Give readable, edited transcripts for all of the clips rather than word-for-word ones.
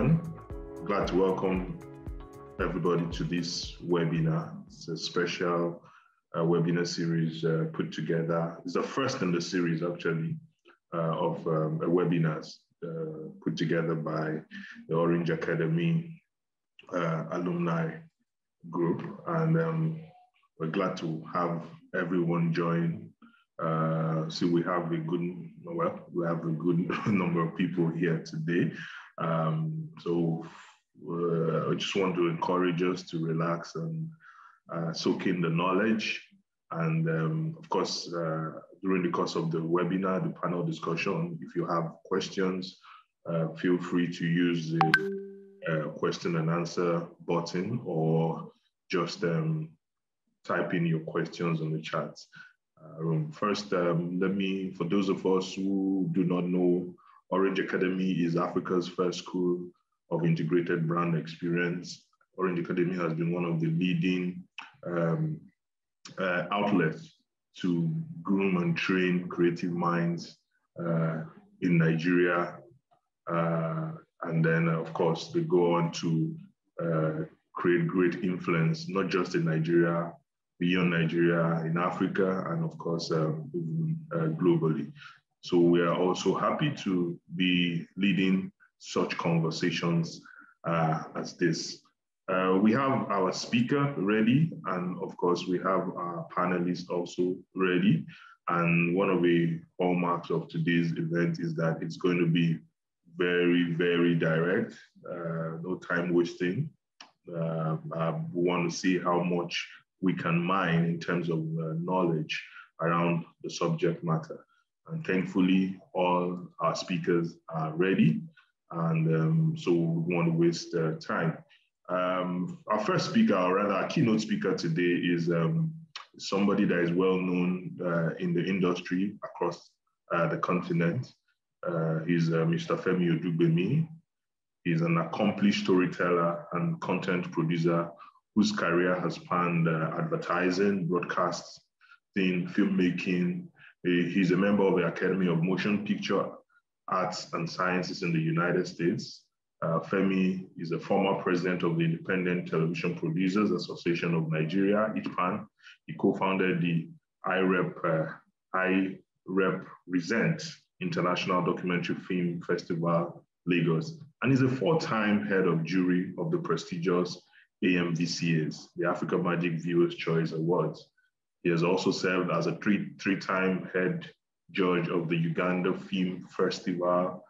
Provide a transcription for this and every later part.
everyone. Glad to welcome everybody to this webinar. It's a special webinar series put together. It's the first in the series, actually, of webinars put together by the Orange Academy alumni group. And we're glad to have everyone join. So we have a good number of people here today. I just want to encourage us to relax and soak in the knowledge. And of course, during the course of the webinar, the panel discussion, if you have questions, feel free to use the question and answer button or just type in your questions on the chat. First, for those of us who do not know, Orange Academy is Africa's first school of integrated brand experience. Orange Academy has been one of the leading outlets to groom and train creative minds in Nigeria. And then, of course, they go on to create great influence, not just in Nigeria, beyond Nigeria, in Africa, and of course, globally. So we are also happy to be leading such conversations as this. We have our speaker ready, and of course, we have our panelists also ready. And one of the hallmarks of today's event is that it's going to be very, very direct, no time wasting. We want to see how much we can mine in terms of knowledge around the subject matter. And thankfully, all our speakers are ready. And so we won't waste time. Our first speaker, or rather our keynote speaker today is somebody that is well known in the industry across the continent. He's Mr. Femi Odugbemi. He's an accomplished storyteller and content producer whose career has spanned advertising, broadcasting, filmmaking. He's a member of the Academy of Motion Picture Arts and Sciences in the United States. Femi is a former president of the Independent Television Producers Association of Nigeria, ITPAN. He co-founded the IREPresent International Documentary Film Festival, Lagos, and is a four-time head of jury of the prestigious AMVCAs, the Africa Magic Viewers' Choice Awards. He has also served as a three-time head judge of the Uganda Film Festival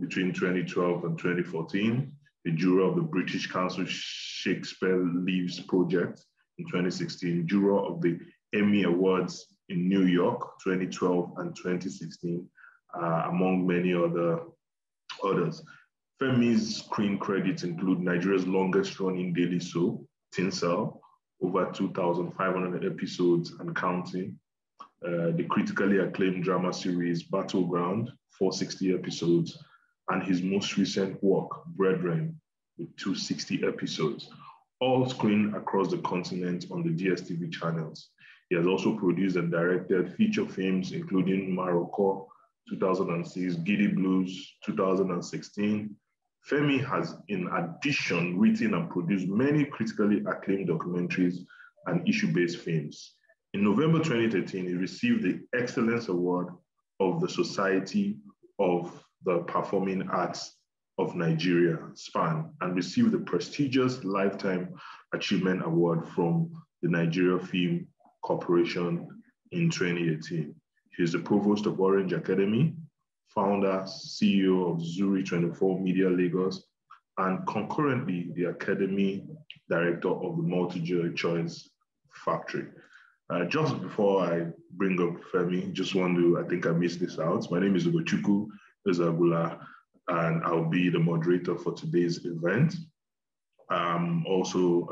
between 2012 and 2014, the juror of the British Council Shakespeare Leaves Project in 2016, juror of the Emmy Awards in New York, 2012 and 2016, among many others. Femi's screen credits include Nigeria's longest-running daily soap, Tinsel, over 2,500 episodes and counting. The critically acclaimed drama series Battleground, 460 episodes, and his most recent work, Brethren, with 260 episodes, all screened across the continent on the DSTV channels. He has also produced and directed feature films, including Maroko, 2006, Giddy Blues, 2016, Femi has, in addition, written and produced many critically acclaimed documentaries and issue-based films. In November 2013, he received the Excellence Award of the Society of the Performing Arts of Nigeria, SPAN, and received the prestigious Lifetime Achievement Award from the Nigeria Film Corporation in 2018. He is the provost of Orange Academy, founder, CEO of Zuri 24 Media Lagos, and concurrently the Academy Director of the Multi-Joy Choice Factory. Just before I bring up Femi, just want to, I think I missed this out. My name is Ugochukwu Ezeagwula, and I'll be the moderator for today's event. I'm also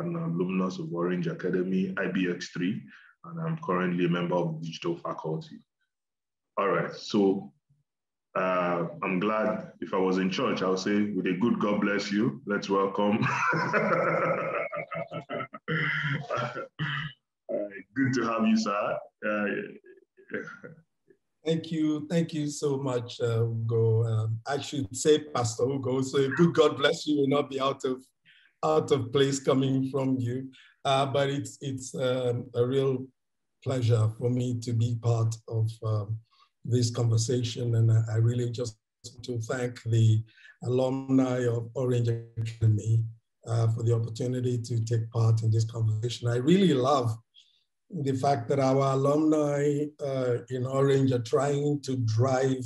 an alumnus of Orange Academy, IBX3, and I'm currently a member of the digital faculty. All right, so I'm glad. If I was in church, I would say, with a good God bless you, let's welcome. Good to have you, sir. Thank you so much, Ugo. I should say, Pastor Ugo. So, a good God bless you will not be out of place coming from you. But it's a real pleasure for me to be part of this conversation, and I really just want to thank the alumni of Orange Academy for the opportunity to take part in this conversation. I really love the fact that our alumni in Orange are trying to drive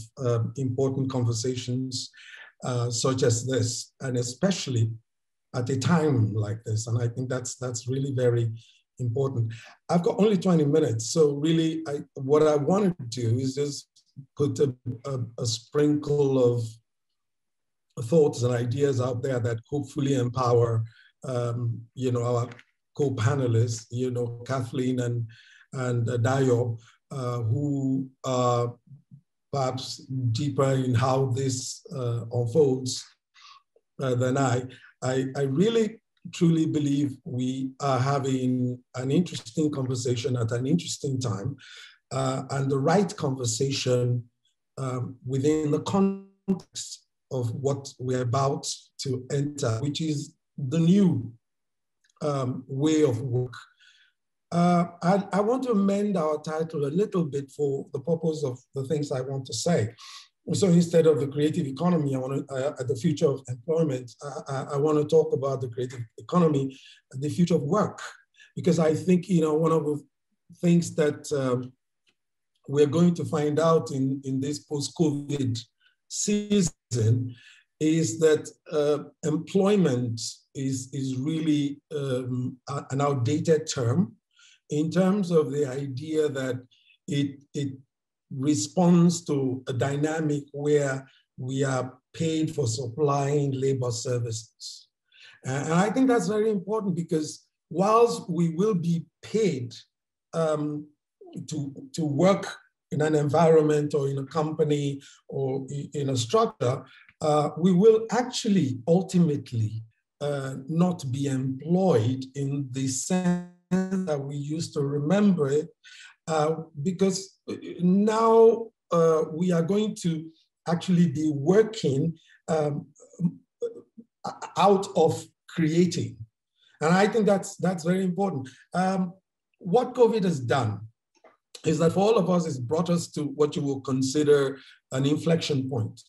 important conversations such as this, and especially at a time like this. And I think that's really very important. I've got only 20 minutes. So really, what I want to do is just put a sprinkle of thoughts and ideas out there that hopefully empower our co-panelists, Kathleen and Dayo, who are perhaps deeper in how this unfolds than I. I really truly believe we are having an interesting conversation at an interesting time, and the right conversation within the context of what we're about to enter, which is the new way of work. I want to amend our title a little bit for the purpose of the things I want to say. So instead of the creative economy, I want to, the future of employment, I want to talk about the creative economy, the future of work, because I think, one of the things that we're going to find out in this post-COVID season is that employment is really an outdated term in terms of the idea that it responds to a dynamic where we are paid for supplying labor services. And I think that's very important, because whilst we will be paid to work in an environment or in a company or in a structure, we will actually ultimately not be employed in the sense that we used to remember it, because now we are going to actually be working out of creating. And I think that's very important. What COVID has done is that for all of us, it's brought us to what you will consider an inflection point,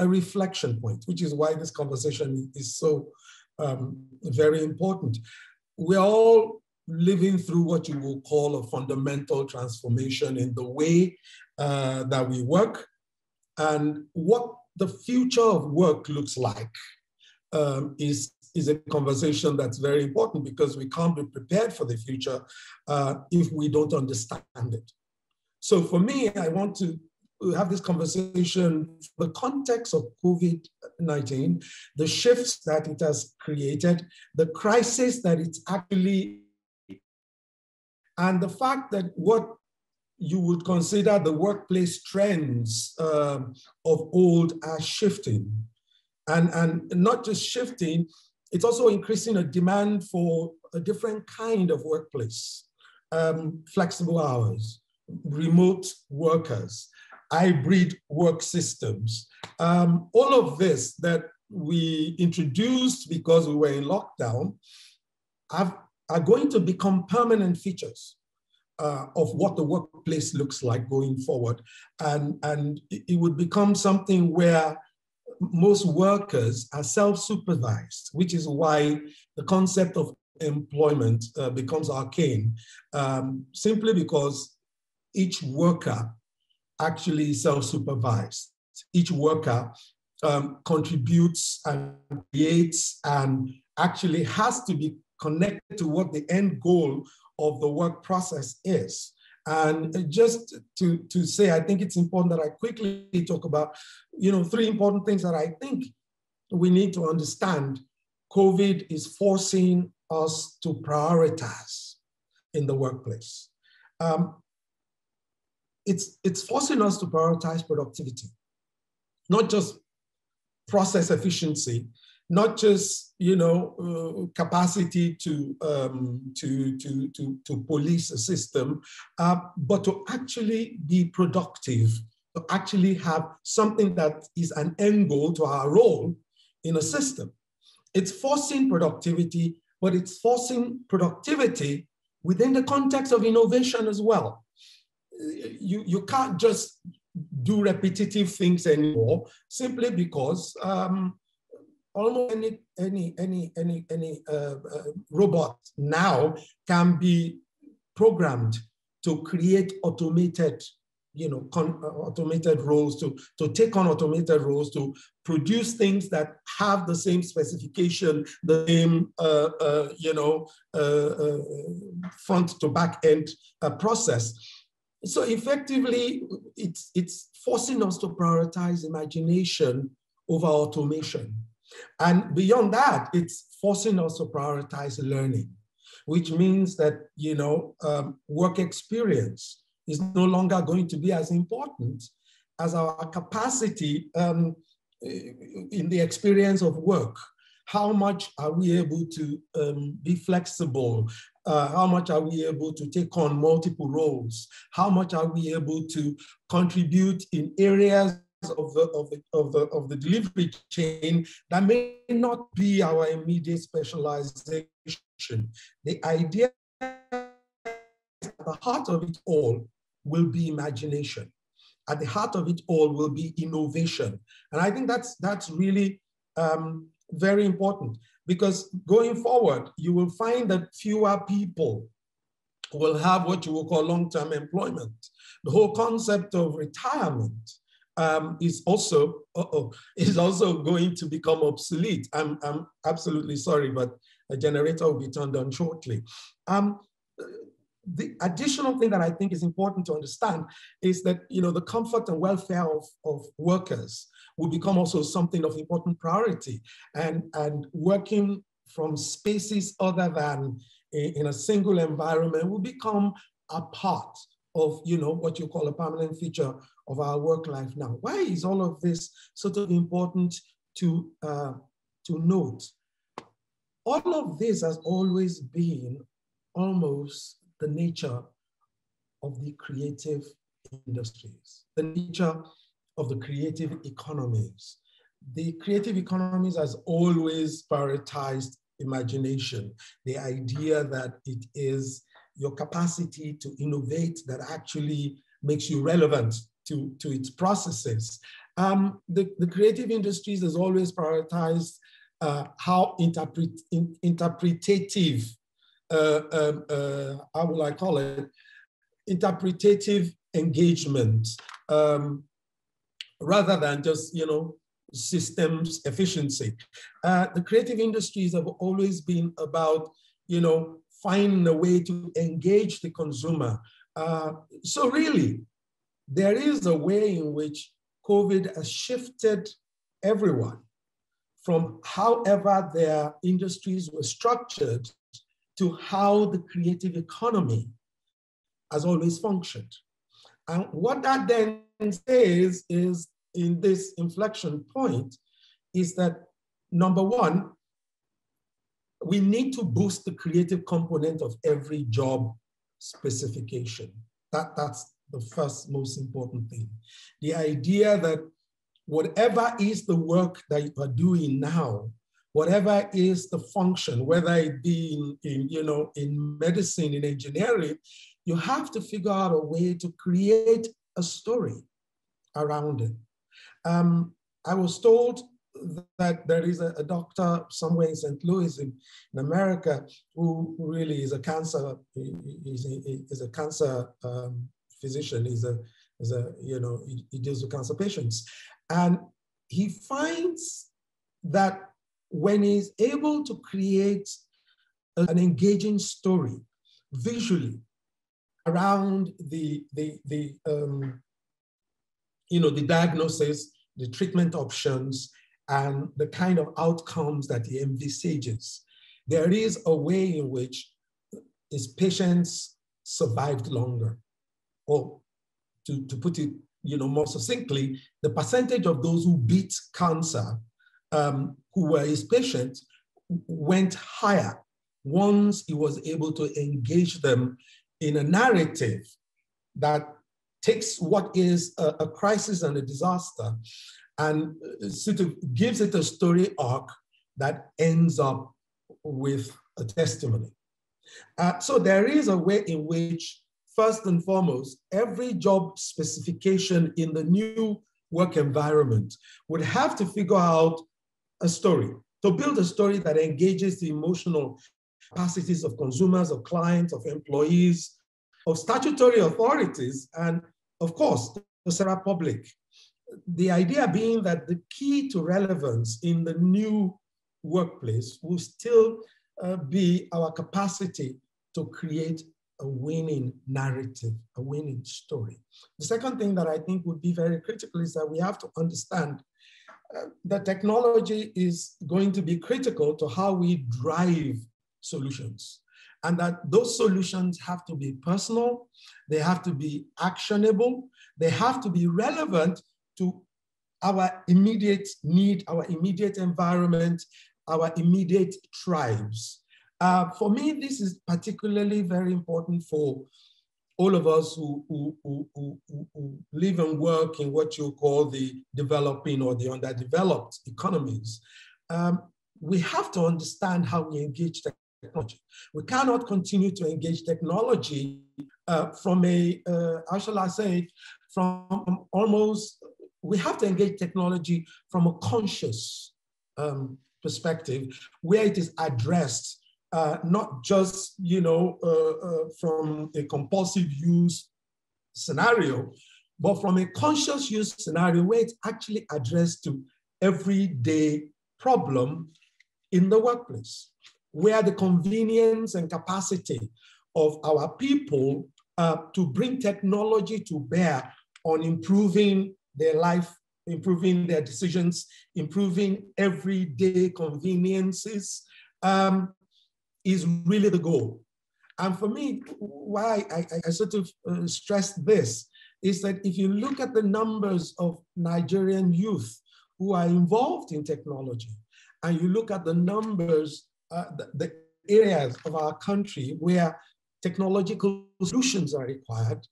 a reflection point, which is why this conversation is so very important. We're all living through what you will call a fundamental transformation in the way that we work and what the future of work looks like is a conversation that's very important, because we can't be prepared for the future if we don't understand it. So for me, I want to have this conversation in the context of COVID-19, the shifts that it has created, the crisis that it's actually, and the fact that what you would consider the workplace trends of old are shifting. And not just shifting, it's also increasing a demand for a different kind of workplace, flexible hours, remote workers, hybrid work systems. All of this that we introduced because we were in lockdown are going to become permanent features of what the workplace looks like going forward. And it would become something where most workers are self-supervised, which is why the concept of employment becomes arcane, simply because each worker actually is self-supervised. Each worker contributes and creates and actually has to be connected to what the end goal of the work process is. And just to say, I think it's important that I quickly talk about, three important things that I think we need to understand. COVID is forcing us to prioritize in the workplace. It's forcing us to prioritize productivity, not just process efficiency, not just, you know, capacity to police a system, but to actually be productive, to actually have something that is an end goal to our role in a system. It's forcing productivity, but it's forcing productivity within the context of innovation as well. You can't just do repetitive things anymore, simply because almost any robot now can be programmed to create automated, you know, automated roles, to take on automated roles, to produce things that have the same specification, the same, you know, front to back end process. So effectively, it's forcing us to prioritize imagination over automation. And beyond that, it's forcing us to prioritize learning, which means that, you know, work experience is no longer going to be as important as our capacity in the experience of work. How much are we able to be flexible? How much are we able to take on multiple roles? How much are we able to contribute in areas of the delivery chain that may not be our immediate specialization? The idea at the heart of it all will be imagination. At the heart of it all will be innovation. And I think that's really very important, because going forward, you will find that fewer people will have what you will call long-term employment. The whole concept of retirement is also going to become obsolete. I'm absolutely sorry, but a generator will be turned on shortly. The additional thing that I think is important to understand is that, you know, the comfort and welfare of workers will become also something of important priority, and working from spaces other than in a single environment will become a part of, you know, what you call a permanent feature of our work life now. Why is all of this sort of important to note? All of this has always been almost the nature of the creative industries, the nature of the creative economies. The creative economies has always prioritized imagination, the idea that it is your capacity to innovate that actually makes you relevant to its processes. The creative industries has always prioritized how interpretative, how will I call it, interpretative engagement, rather than just, you know, systems efficiency. The creative industries have always been about, you know, finding a way to engage the consumer. So really, there is a way in which COVID has shifted everyone from however their industries were structured to how the creative economy has always functioned. And what that then says is, in this inflection point, is that number one, we need to boost the creative component of every job specification. That's the first most important thing. The idea that whatever is the work that you are doing now, whatever is the function, whether it be in you know, in medicine, in engineering, you have to figure out a way to create a story around it. I was told that there is a doctor somewhere in St. Louis in America who really is a cancer physician. He deals with cancer patients, and he finds that when he's able to create an engaging story visually around the diagnosis, the treatment options, and the kind of outcomes that he envisages, there is a way in which his patients survived longer, or to put it, you know, more succinctly, the percentage of those who beat cancer who were his patients went higher once he was able to engage them in a narrative that takes what is a crisis and a disaster and sort of gives it a story arc that ends up with a testimony. So there is a way in which, first and foremost, every job specification in the new work environment would have to figure out a story, to build a story that engages the emotional capacities of consumers, of clients, of employees, of statutory authorities, and of course, the general public. The idea being that the key to relevance in the new workplace will still be our capacity to create a winning narrative, a winning story. The second thing that I think would be very critical is that we have to understand that technology is going to be critical to how we drive solutions, and that those solutions have to be personal, they have to be actionable, they have to be relevant to our immediate need, our immediate environment, our immediate tribes. For me, this is particularly very important for all of us who live and work in what you call the developing or the underdeveloped economies. We have to understand how we engage technology. We cannot continue to engage technology from a, how shall I say, from almost, we have to engage technology from a conscious perspective where it is addressed not just, you know, from a compulsive use scenario, but from a conscious use scenario where it's actually addressed to everyday problem in the workplace, where the convenience and capacity of our people to bring technology to bear on improving their life, improving their decisions, improving everyday conveniences, is really the goal. And for me, why I sort of stress this is that if you look at the numbers of Nigerian youth who are involved in technology, and you look at the numbers, the areas of our country where technological solutions are required,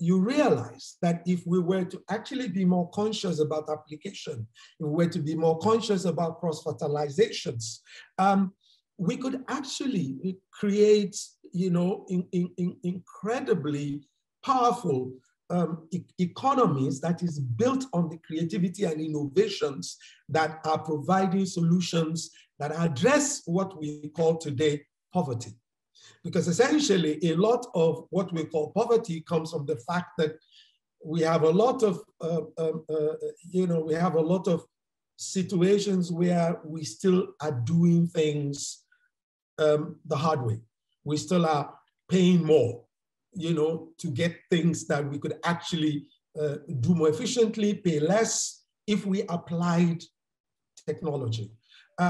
you realize that if we were to actually be more conscious about application, if we were to be more conscious about cross-fertilizations, we could actually create, you know, incredibly powerful economies that is built on the creativity and innovations that are providing solutions that address what we call today poverty. Because essentially a lot of what we call poverty comes from the fact that we have a lot of, you know, we have a lot of situations where we still are doing things the hard way. We still are paying more, you know, to get things that we could actually do more efficiently, pay less if we applied technology.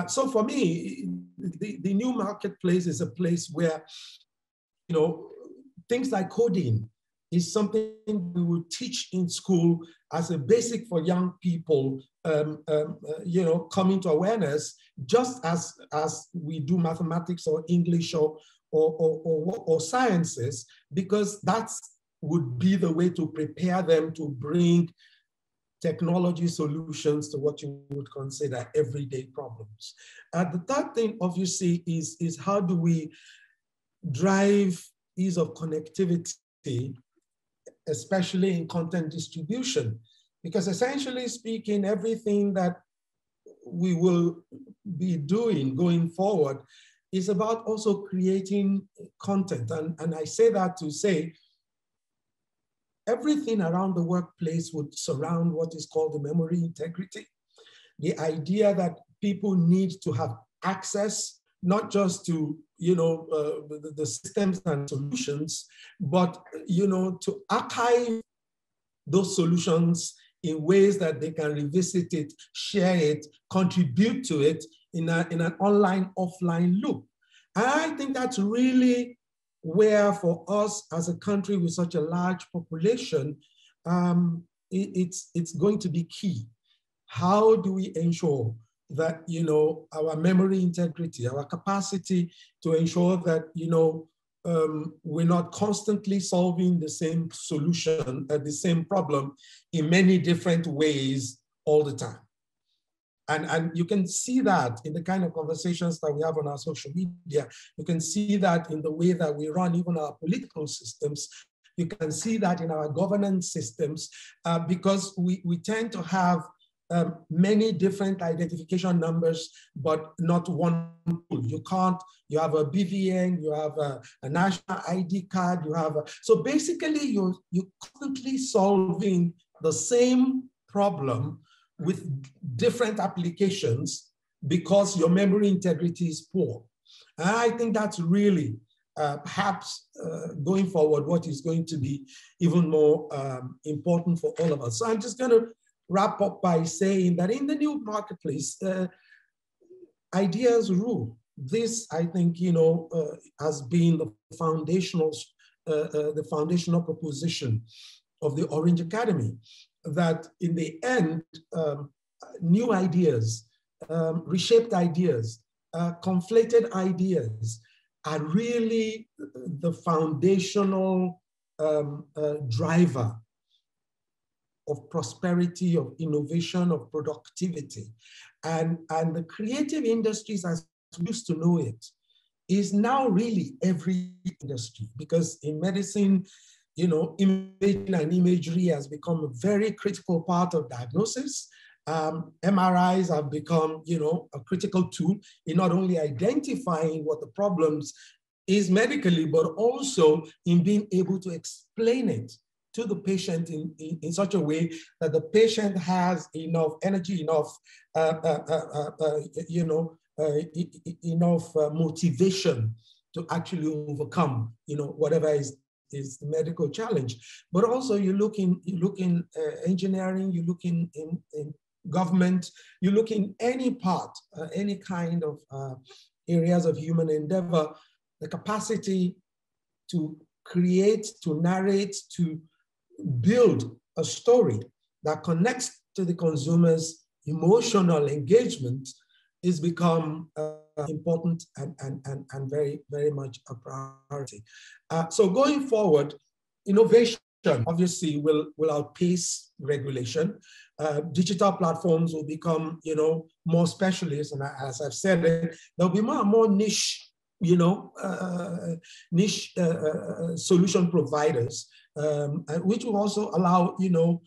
So for me, the new marketplace is a place where, you know, things like coding is something we would teach in school as a basic for young people, you know, coming to awareness, just as we do mathematics or English or sciences, because that would be the way to prepare them to bring technology solutions to what you would consider everyday problems. The third thing, obviously, is how do we drive ease of connectivity, especially in content distribution? Because essentially speaking, everything that we will be doing going forward is about also creating content. And I say that to say, everything around the workplace would surround what is called the memory integrity. The idea that people need to have access, not just to, you know, the systems and solutions, but, you know, to archive those solutions in ways that they can revisit it, share it, contribute to it in an online, offline loop. And I think that's really where for us as a country with such a large population, it's going to be key. How do we ensure that, you know, our memory integrity, our capacity to ensure that, you know, we're not constantly solving the same solution, the same problem in many different ways all the time. And you can see that in the kind of conversations that we have on our social media. You can see that in the way that we run even our political systems. You can see that in our governance systems, because we tend to have many different identification numbers, but not one pool. You can't, you have a BVN, you have a national ID card, you have a, so basically you're constantly solving the same problem with different applications because your memory integrity is poor. And I think that's really perhaps going forward what is going to be even more important for all of us. So I'm just gonna wrap up by saying that in the new marketplace, ideas rule. This, I think, you know, has been the foundational proposition of the Orange Academy, that in the end, new ideas, reshaped ideas, conflated ideas are really the foundational driver of prosperity, of innovation, of productivity. And the creative industries as we used to know it is now really every industry, because in medicine, you know, imaging and imagery has become a very critical part of diagnosis. MRIs have become, you know, a critical tool in not only identifying what the problems is medically, but also in being able to explain it to the patient in such a way that the patient has enough energy, enough, you know, enough motivation to actually overcome, you know, whatever is the medical challenge. But also you look in engineering, you look in government, you look in any part, any kind of areas of human endeavor, the capacity to create, to narrate, to build a story that connects to the consumer's emotional engagement is become important and very, very much a priority. So going forward, innovation obviously will outpace regulation. Digital platforms will become, you know, more specialist, and as I've said, there'll be more and more niche, you know, niche solution providers, which will also allow, you know,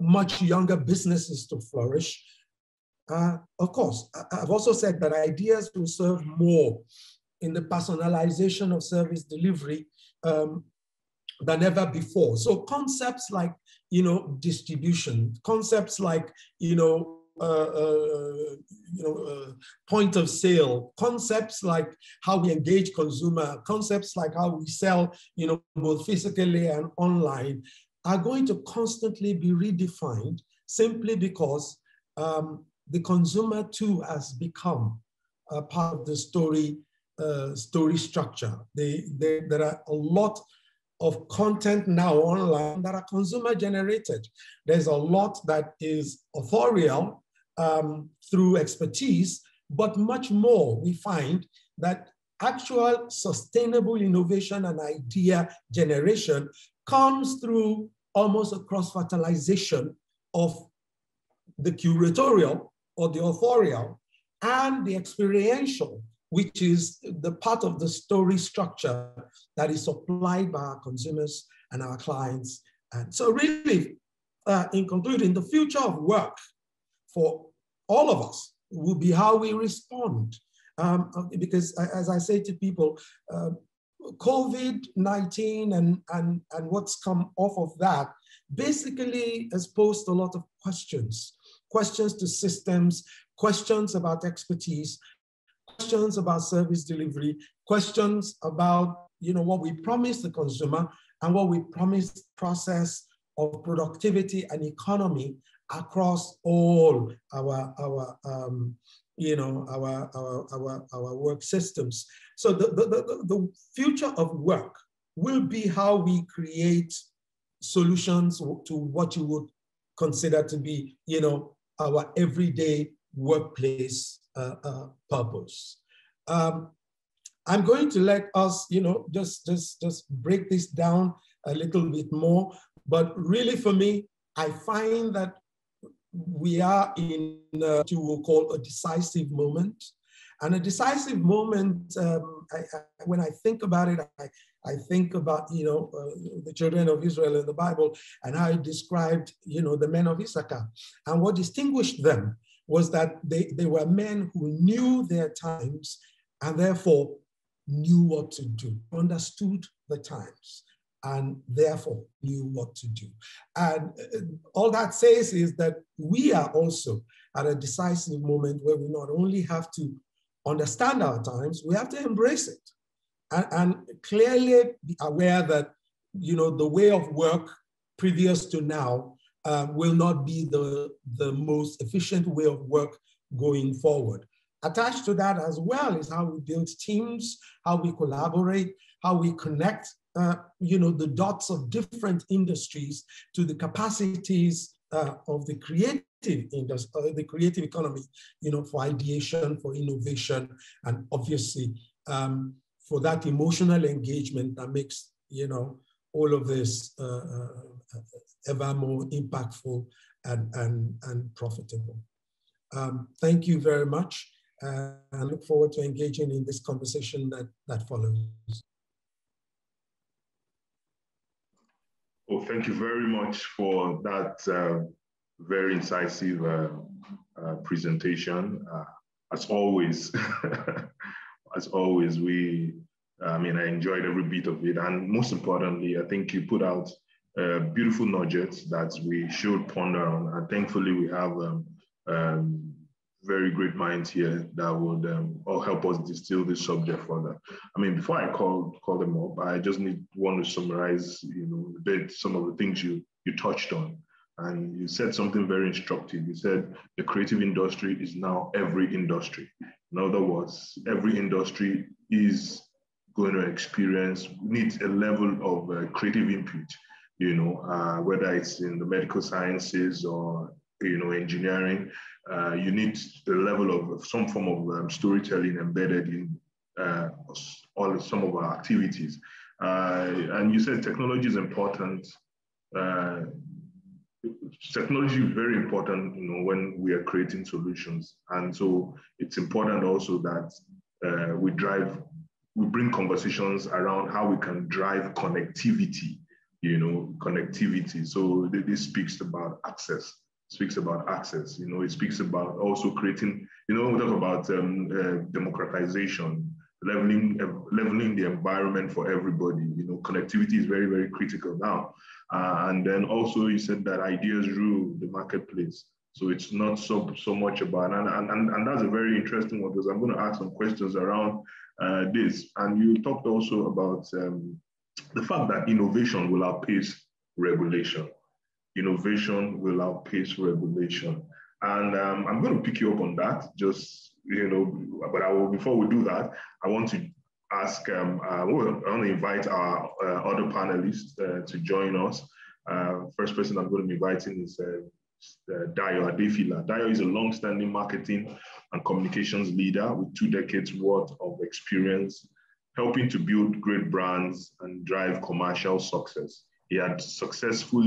much younger businesses to flourish. Of course, I've also said that ideas will serve more in the personalization of service delivery than ever before. So concepts like, you know, distribution, concepts like, you know, point of sale, concepts like how we engage consumer, concepts like how we sell, you know, both physically and online, are going to constantly be redefined, simply because the consumer too has become a part of the story structure. There are a lot of content now online that are consumer generated. There's a lot that is authorial through expertise, but much more we find that actual sustainable innovation and idea generation comes through almost a cross-fertilization of the curatorial or the authorial and the experiential, which is the part of the story structure that is supplied by our consumers and our clients. And so really, in concluding, the future of work for all of us will be how we respond. Because as I say to people, COVID-19 and what's come off of that basically has posed a lot of questions. Questions to systems, questions about expertise, questions about service delivery, questions about, you know, what we promise the consumer and what we promise the process of productivity and economy across all our work systems. So the future of work will be how we create solutions to what you would consider to be, you know, our everyday workplace purpose. I'm going to let us, you know, just break this down a little bit more, but really for me, I find that we are in what you will call a decisive moment. And a decisive moment, when I think about it, I think about, you know, the children of Israel in the Bible and how it described, you know, the men of Issachar. And what distinguished them was that they were men who knew their times and therefore knew what to do, understood the times, and therefore knew what to do. And all that says is that we are also at a decisive moment where we not only have to understand our times, we have to embrace it and clearly be aware that, you know, the way of work previous to now will not be the most efficient way of work going forward. Attached to that as well is how we build teams, how we collaborate, how we connect, you know, the dots of different industries to the capacities of the creative industry, the creative economy, you know, for ideation, for innovation, and obviously for that emotional engagement that makes, you know, all of this ever more impactful and profitable. Thank you very much. I look forward to engaging in this conversation that follows. Well, thank you very much for that very incisive presentation. As always, as always, I enjoyed every bit of it. And most importantly, I think you put out beautiful nuggets that we should ponder on. And thankfully, we have very great minds here that would all help us distill this subject further. I mean, before I call them up, I just want to summarize, you know, a bit some of the things you touched on. And you said something very instructive. You said the creative industry is now every industry. In other words, every industry is going to needs a level of creative input, you know, whether it's in the medical sciences or, you know, engineering, you need the level of some form of storytelling embedded in some of our activities. And you said technology is important. Technology is very important, you know, when we are creating solutions. And so it's important also that we bring conversations around how we can drive connectivity, you know, connectivity. So this speaks about access, you know, it speaks about also creating, you know, we talk about democratization, leveling the environment for everybody. You know, connectivity is very, very critical now. And then also you said that ideas rule the marketplace. So it's not so much about, and that's a very interesting one, because I'm going to ask some questions around this. And you talked also about the fact that innovation will outpace regulation. Innovation will outpace regulation. And I'm going to pick you up on that, just, you know, but before we do that, I want to ask, I want to invite our other panelists to join us. First person I'm going to be inviting is Dayo Adefila. Dayo is a long-standing marketing and communications leader with 2 decades worth of experience, helping to build great brands and drive commercial success. He had successful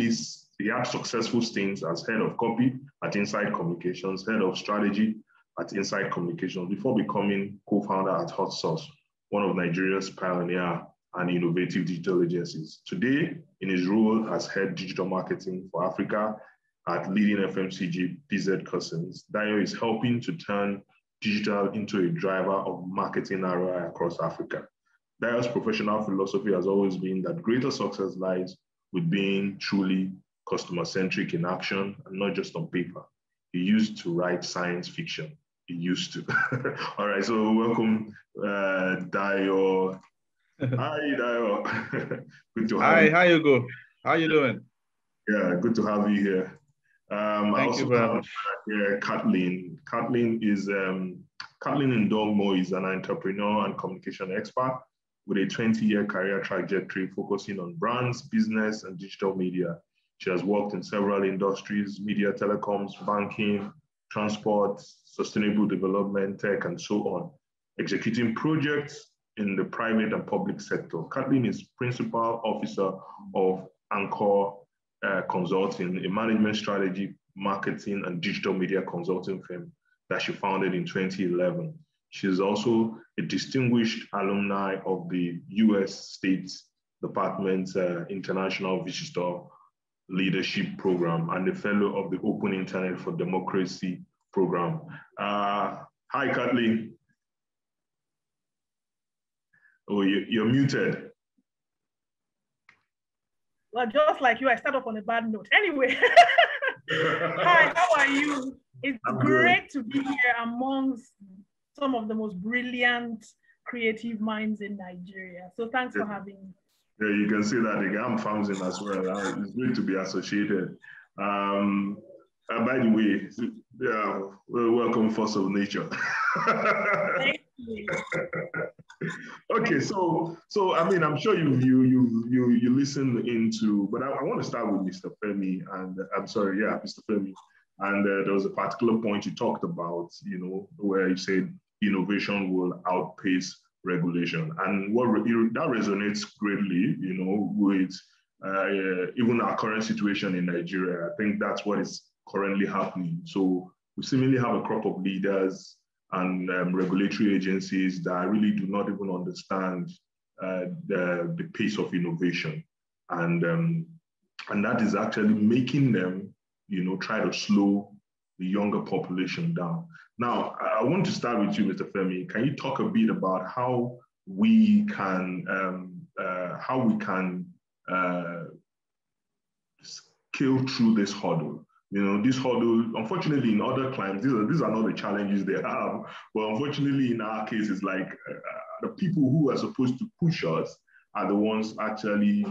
stints as head of copy at Insight Communications, head of strategy at Insight Communications, before becoming co-founder at Hot Source, one of Nigeria's pioneer and innovative digital agencies. Today, in his role as head digital marketing for Africa at leading FMCG PZ Cousins, Dayo is helping to turn digital into a driver of marketing ROI across Africa. Dayo's professional philosophy has always been that greater success lies with being truly customer-centric in action and not just on paper. He used to write science fiction. All right, so welcome, Dayo. Hi, Dayo. Good to have you. Hi, Hugo. How you doing? Yeah, good to have you here. Thank you very much. Kathleen. Kathleen Ndongmo is an entrepreneur and communication expert with a 20-year career trajectory focusing on brands, business, and digital media. She has worked in several industries: media, telecoms, banking, transport, sustainable development, tech, and so on, executing projects in the private and public sector. Kathleen is Principal Officer of ANCOR Consulting, a management strategy, marketing, and digital media consulting firm that she founded in 2011. She's also a distinguished alumni of the U.S. State Department's International Visitor Leadership Program and a fellow of the Open Internet for Democracy Program. Hi, Kathleen. Oh, you're muted. Well, just like you, I start off on a bad note. Anyway, hi, how are you? It's great to be here amongst some of the most brilliant creative minds in Nigeria. So thanks for having me. Yeah, you can see that the GAM Fountain as well. It's great to be associated. By the way, yeah, welcome Force of Nature. Thank you. Okay, so I mean, I'm sure you listened into, but I want to start with Mr. Femi, and I'm sorry, yeah, Mr. Femi. And there was a particular point you talked about, you know, where you said innovation will outpace regulation, and that resonates greatly, you know, with even our current situation in Nigeria. I think that's what is currently happening. So we seemingly have a crop of leaders and regulatory agencies that really do not even understand the pace of innovation, and that is actually making them, you know, try to slow the younger population down. Now, I want to start with you, Mr. Femi. Can you talk a bit about how we can scale through this hurdle? You know, this hurdle, unfortunately, in other climes, these are not the challenges they have. But unfortunately, in our case, it's like the people who are supposed to push us are the ones actually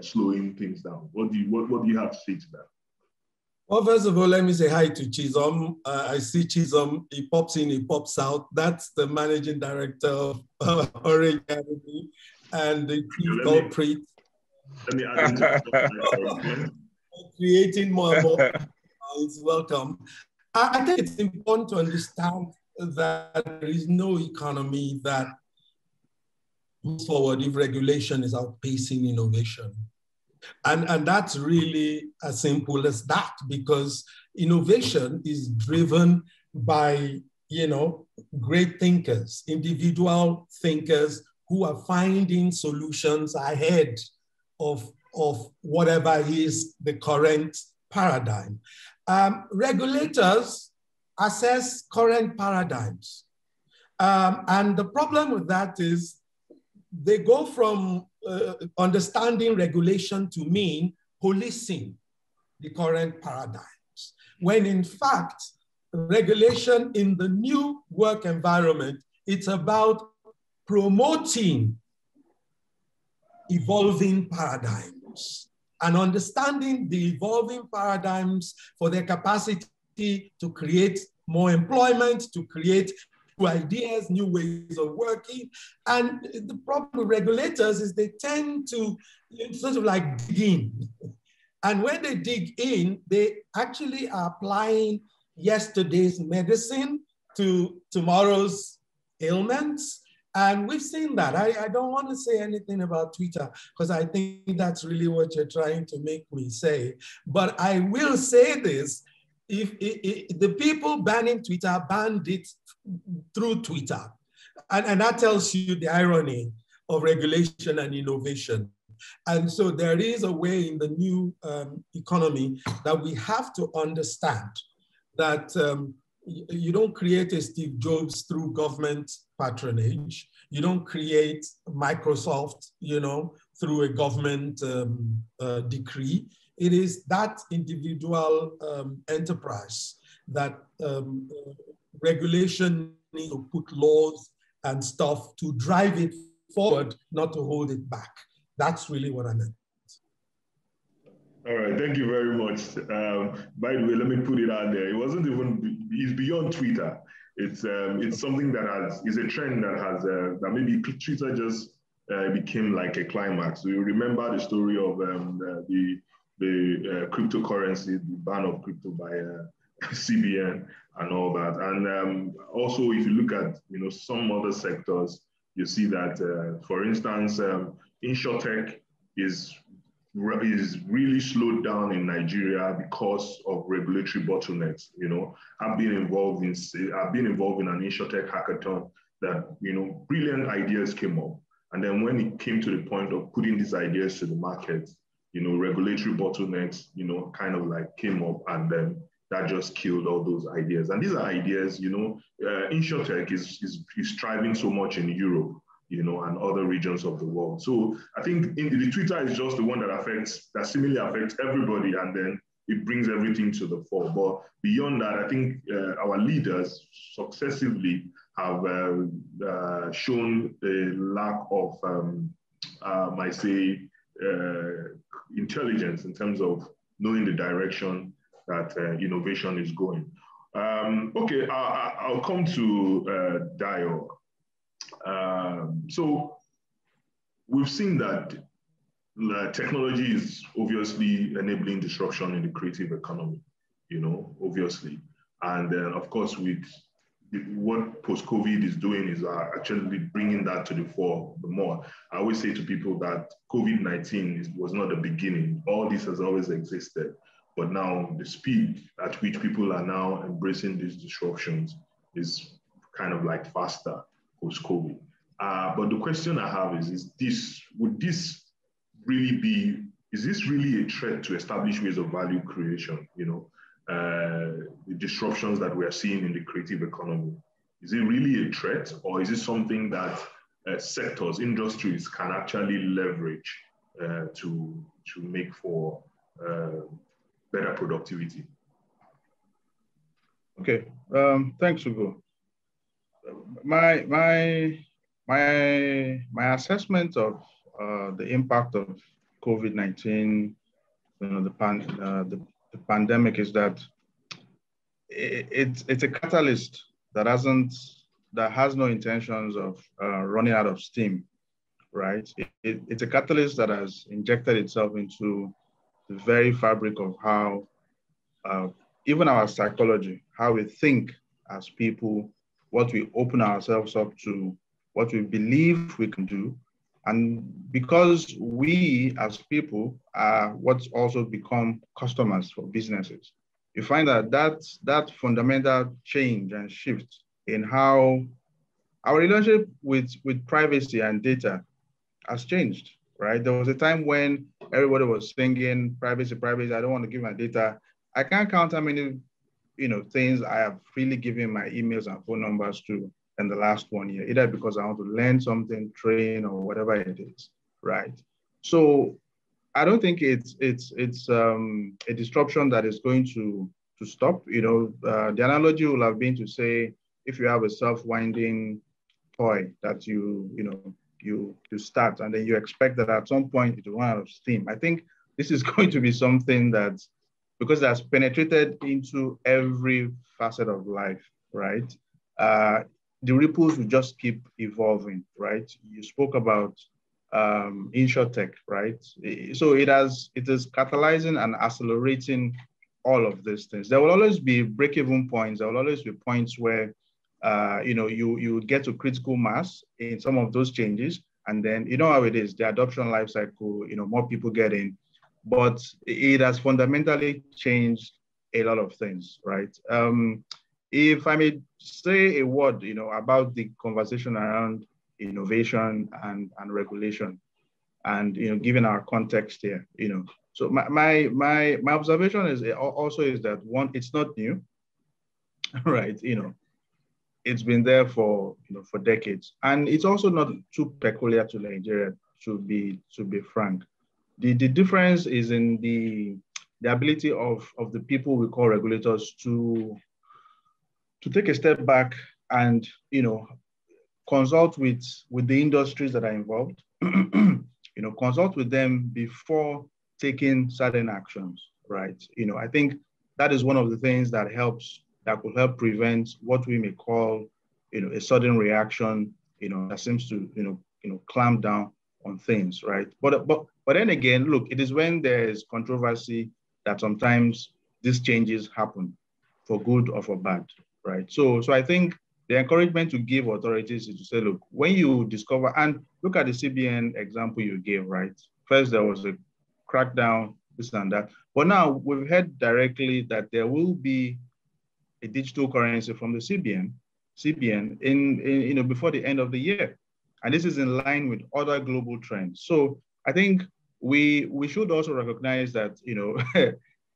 slowing things down. What do you have to say to that? Well, first of all, let me say hi to Chizom. I see Chizom, he pops in, he pops out. That's the managing director of Orange Academy and the Chief Gopreet. Let me add into creating more and more. It's welcome. I think it's important to understand that there is no economy that moves forward if regulation is outpacing innovation. And that's really as simple as that, because innovation is driven by, you know, great thinkers, individual thinkers who are finding solutions ahead of whatever is the current paradigm. Regulators assess current paradigms. And the problem with that is they go from understanding regulation to mean policing the current paradigms, when in fact, regulation in the new work environment, it's about promoting evolving paradigms and understanding the evolving paradigms for their capacity to create more employment, to create new ideas, new ways of working. And the problem with regulators is they tend to sort of like dig in. And when they dig in, they actually are applying yesterday's medicine to tomorrow's ailments. And we've seen that. I don't want to say anything about Twitter because I think that's really what you're trying to make me say. But I will say this. If the people banning Twitter banned it through Twitter. And that tells you the irony of regulation and innovation. And so there is a way in the new economy that we have to understand that you don't create a Steve Jobs through government patronage. You don't create Microsoft, you know, through a government decree. It is that individual enterprise that regulation needs to put laws and stuff to drive it forward, not to hold it back. That's really what I meant. All right, thank you very much. By the way, let me put it out there. It wasn't even, it's beyond Twitter. It's something that is a trend that has, that maybe Twitter just became like a climax. We remember the story of the cryptocurrency, the ban of crypto by CBN and all that. And also, if you look at some other sectors, you see that, for instance, InsurTech is really slowed down in Nigeria because of regulatory bottlenecks. I've been involved in an InsurTech hackathon that brilliant ideas came up, and then when it came to the point of putting these ideas to the market, regulatory bottlenecks kind of like came up, and then that just killed all those ideas. And these are ideas, InsurTech is thriving so much in Europe, and other regions of the world. So I think the Twitter is just the one that similarly affects everybody, and then it brings everything to the fore. But beyond that, I think our leaders successively have shown a lack of, intelligence in terms of knowing the direction that innovation is going. Okay, I'll come to Dayo. So we've seen that technology is obviously enabling disruption in the creative economy, obviously. And then, of course, with what post-COVID is doing is actually bringing that to the fore the more. I always say to people that COVID-19 was not the beginning. All this has always existed. But now the speed at which people are now embracing these disruptions is kind of like faster post-COVID. But the question I have is this really a threat to established ways of value creation? The disruptions that we are seeing in the creative economy, is it really a threat, or is it something that sectors, industries can actually leverage to make for better productivity? Okay, thanks, Ugo. My assessment of the impact of COVID-19, the pandemic, is that it's a catalyst that has no intentions of running out of steam, right? It's a catalyst that has injected itself into the very fabric of how even our psychology, how we think as people, what we open ourselves up to, what we believe we can do. And because we as people are what's also become customers for businesses, you find that that fundamental change and shift in how our relationship with privacy and data has changed, right? There was a time when everybody was singing, privacy, privacy, I don't want to give my data. I can't count how many things I have freely given my emails and phone numbers to in the last 1 year, either because I want to learn something, train, or whatever it is, right? So I don't think it's a disruption that is going to stop. The analogy will have been to say, if you have a self-winding toy that you start, and then you expect that at some point it will run out of steam. I think this is going to be something that, because it has penetrated into every facet of life, right? The ripples will just keep evolving, right? You spoke about InsurTech, right? So it is catalyzing and accelerating all of these things. There will always be break-even points. There will always be points where you get to critical mass in some of those changes, and then you know how it is. The adoption life cycle, more people get in, but it has fundamentally changed a lot of things, right? If I may say a word, about the conversation around innovation and regulation, and given our context here, so my observation is that one, it's not new, right? It's been there for for decades, and it's also not too peculiar to Nigeria. To be frank, the difference is in the ability of the people we call regulators to take a step back and consult with the industries that are involved, consult with them before taking certain actions, right? I think that is one of the things that will help prevent what we may call a sudden reaction, that seems to clamp down on things, right? But then again, look, it is when there is controversy that sometimes these changes happen. for good or for bad, right? So I think the encouragement to give authorities is to say, look, when you discover, and look at the CBN example you gave, right? First, there was a crackdown, this and that. But now we've heard directly that there will be a digital currency from the CBN in you know, before the end of the year. And this is in line with other global trends. So I think we should also recognize that, you know,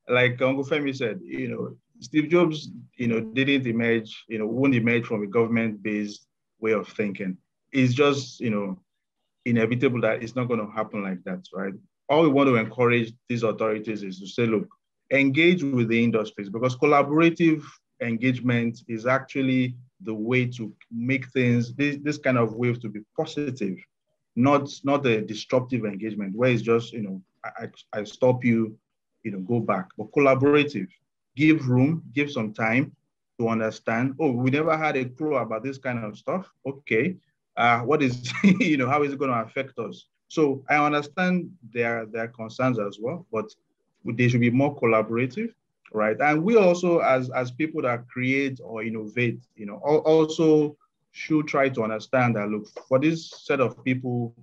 like Uncle Femi said, you know, Steve Jobs, you know, didn't emerge, you know, won't emerge from a government-based way of thinking. It's just, you know, inevitable that it's not going to happen like that, right? All we want to encourage these authorities is to say, look, engage with the industries, because collaborative engagement is actually the way to make things, this kind of wave to be positive, not a disruptive engagement where it's just, you know, I stop you, you know, go back, but collaborative. Give room, give some time to understand, oh, we never had a clue about this kind of stuff. Okay, what is, you know, how is it going to affect us? So I understand their concerns as well, but they should be more collaborative, right? And we also, as people that create or innovate, you know, also should try to understand that, look, for this set of people,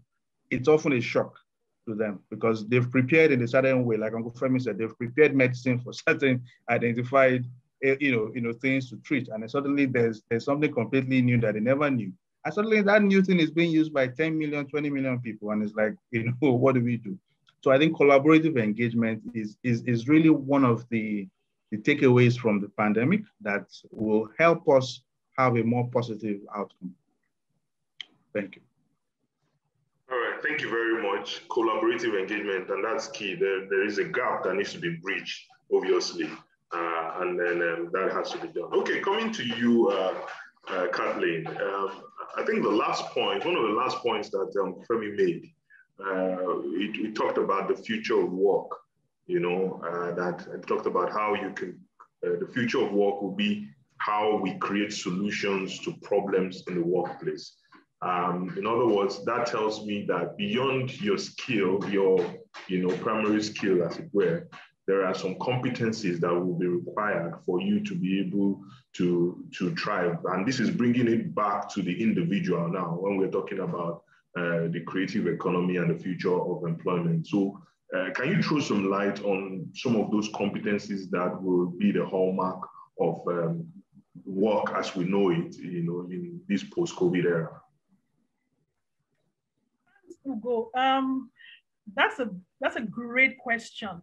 it's often a shock to them because they've prepared in a certain way, like Uncle Femi said, they've prepared medicine for certain identified, you know, things to treat, and then suddenly there's something completely new that they never knew, and suddenly that new thing is being used by 10 million, 20 million people, and it's like, you know, what do we do? So I think collaborative engagement is really one of the takeaways from the pandemic that will help us have a more positive outcome. Thank you. All right, thank you very much. Collaborative engagement, and that's key. There is a gap that needs to be bridged, obviously, and then that has to be done. Okay, coming to you, Kathleen. I think the last point, one of the last points that Femi made, we talked about the future of work, you know, that I talked about how you can, the future of work will be how we create solutions to problems in the workplace. In other words, that tells me that beyond your skill, your, you know, primary skill, as it were, there are some competencies that will be required for you to be able to thrive. And this is bringing it back to the individual now when we're talking about the creative economy and the future of employment. So can you throw some light on some of those competencies that will be the hallmark of work as we know it, you know, in this post-COVID era? Ugo, that's a great question,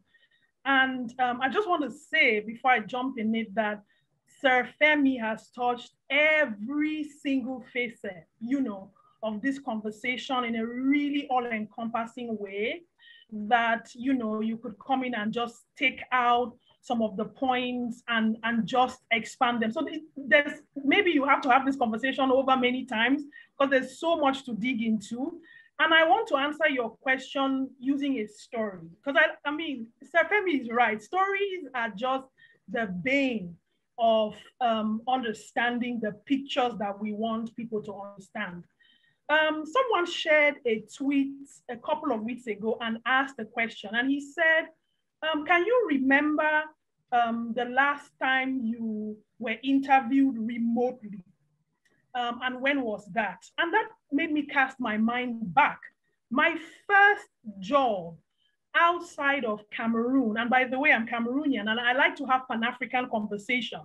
and I just want to say before I jump in it that Sir Femi has touched every single facet, you know, of this conversation in a really all-encompassing way that, you know, you could come in and just take out some of the points and just expand them. So there's maybe you have to have this conversation over many times because there's so much to dig into. And I want to answer your question using a story. Because I mean, Sir Femi is right. Stories are just the bane of understanding the pictures that we want people to understand. Someone shared a tweet a couple of weeks ago and asked the question. And he said, can you remember the last time you were interviewed remotely? And when was that? And that made me cast my mind back. My first job outside of Cameroon, and by the way, I'm Cameroonian, and I like to have Pan-African conversations,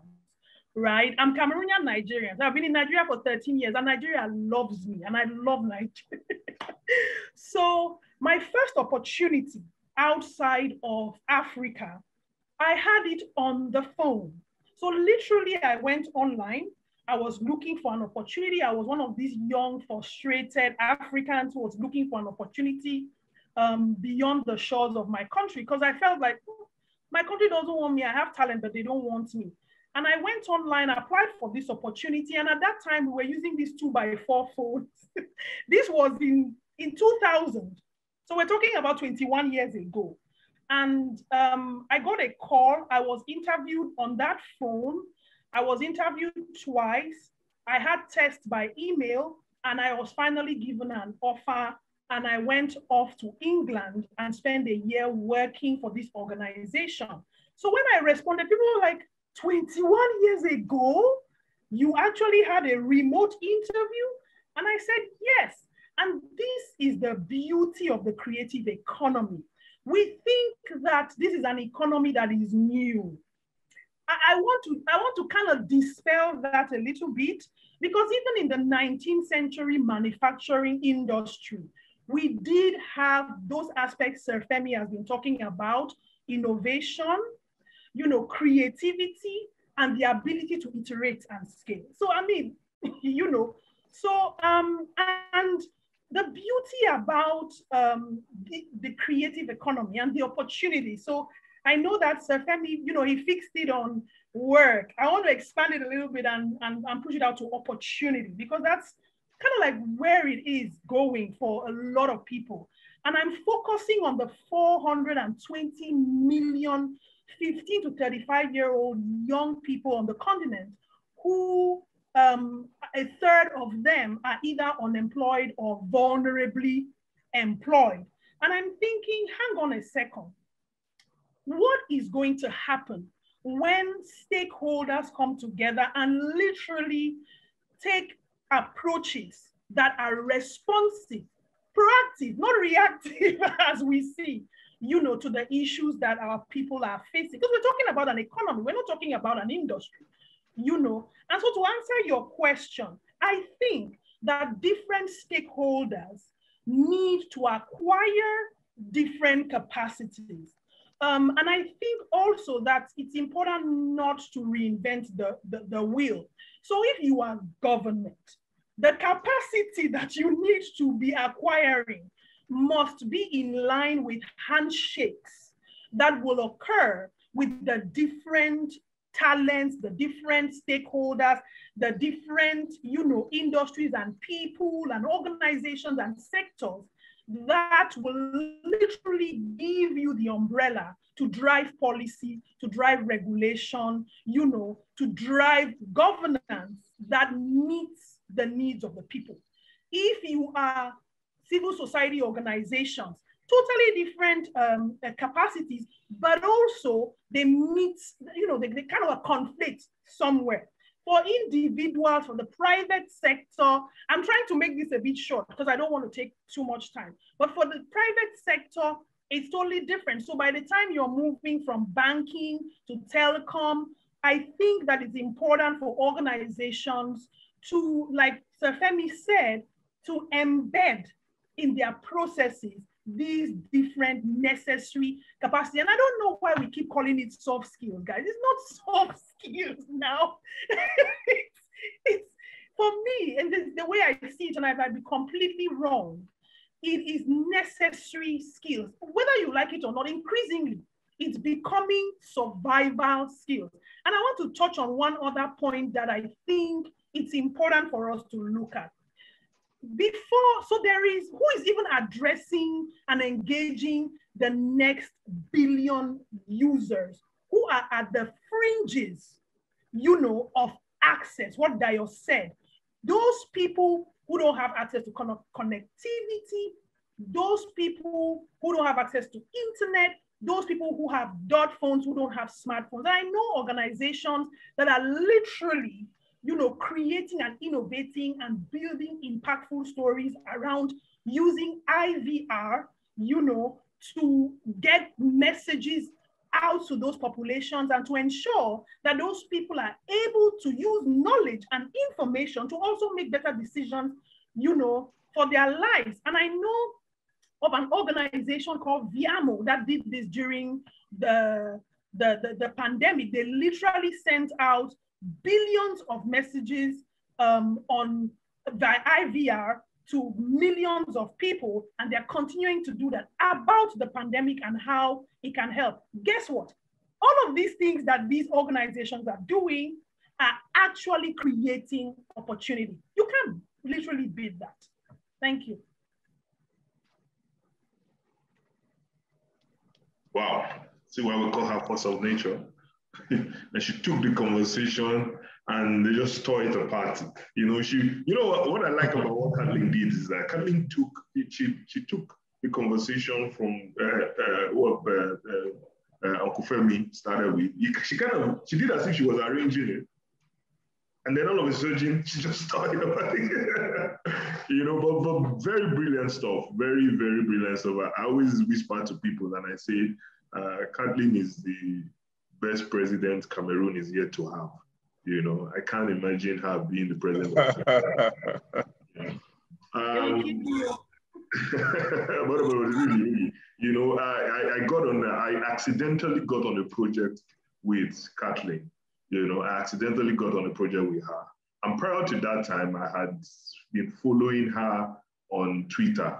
right? I'm Cameroonian Nigerian. I've been in Nigeria for 13 years, and Nigeria loves me, and I love Nigeria. So my first opportunity outside of Africa, I had it on the phone. So literally, I went online. I was looking for an opportunity. I was one of these young, frustrated Africans who was looking for an opportunity beyond the shores of my country, because I felt like, oh, my country doesn't want me. I have talent, but they don't want me. And I went online, applied for this opportunity. And at that time, we were using these 2x4 phones. This was in 2000. So we're talking about 21 years ago. And I got a call. I was interviewed on that phone. I was interviewed twice. I had tests by email, and I was finally given an offer, and I went off to England and spent a year working for this organization. So when I responded, people were like, 21 years ago, you actually had a remote interview? And I said, yes. And this is the beauty of the creative economy. We think that this is an economy that is new. I want to kind of dispel that a little bit, because even in the 19th century manufacturing industry, we did have those aspects Sir Femi has been talking about: innovation, you know, creativity, and the ability to iterate and scale. So, I mean, you know, so, and the beauty about the creative economy and the opportunity. So I know that Sir Femi, you know, he fixed it on work. I want to expand it a little bit and push it out to opportunity, because that's kind of like where it is going for a lot of people. And I'm focusing on the 420 million 15 to 35-year-old young people on the continent who, a third of them are either unemployed or vulnerably employed. And I'm thinking, hang on a second, what is going to happen when stakeholders come together and literally take approaches that are responsive, proactive, not reactive as we see, you know, to the issues that our people are facing? Because we're talking about an economy, we're not talking about an industry, you know. And so to answer your question, I think that different stakeholders need to acquire different capacities. And I think also that it's important not to reinvent the wheel. So if you are government, the capacity that you need to be acquiring must be in line with handshakes that will occur with the different talents, the different stakeholders, the different, you know, industries and people and organizations and sectors that will literally give you the umbrella to drive policy, to drive regulation, you know, to drive governance that meets the needs of the people. If you are civil society organizations, totally different capacities, but also they meet, you know, they kind of conflict somewhere. For individuals, for the private sector, I'm trying to make this a bit short because I don't want to take too much time, but for the private sector, it's totally different. So by the time you're moving from banking to telecom, I think that it's important for organizations to, like Sir Femi said, to embed in their processes these different necessary capacities. And I don't know why we keep calling it soft skills, guys. It's not soft skills now. It's for me, and the way I see it, and I might be completely wrong, it is necessary skills. Whether you like it or not, increasingly, it's becoming survival skills. And I want to touch on one other point that I think it's important for us to look at. Before, so there is, who is even addressing and engaging the next billion users who are at the fringes, you know, of access, what Dayo said. Those people who don't have access to connectivity, those people who don't have access to internet, those people who have dot phones, who don't have smartphones. I know organizations that are literally, you know, creating and innovating and building impactful stories around using IVR, you know, to get messages out to those populations and to ensure that those people are able to use knowledge and information to also make better decisions, you know, for their lives. And I know of an organization called Viamo that did this during the pandemic. They literally sent out billions of messages on by IVR to millions of people, and they're continuing to do that about the pandemic and how it can help. Guess what? All of these things that these organizations are doing are actually creating opportunity. You can literally beat that. Thank you. Wow. See why we call her force of nature. And she took the conversation and they just tore it apart. You know, what I like about what Kathleen did is that Kathleen took, she took the conversation from Uncle Femi started with. She did as if she was arranging it. And then all of a sudden, she just started about it. But very brilliant stuff. Very, very brilliant stuff. I always whisper to people and I say, Kathleen is the best president Cameroon is yet to have. I can't imagine her being the president. Yeah. But really, I accidentally got on a project with Kathleen. I accidentally got on a project with her. And prior to that time, I had been following her on Twitter.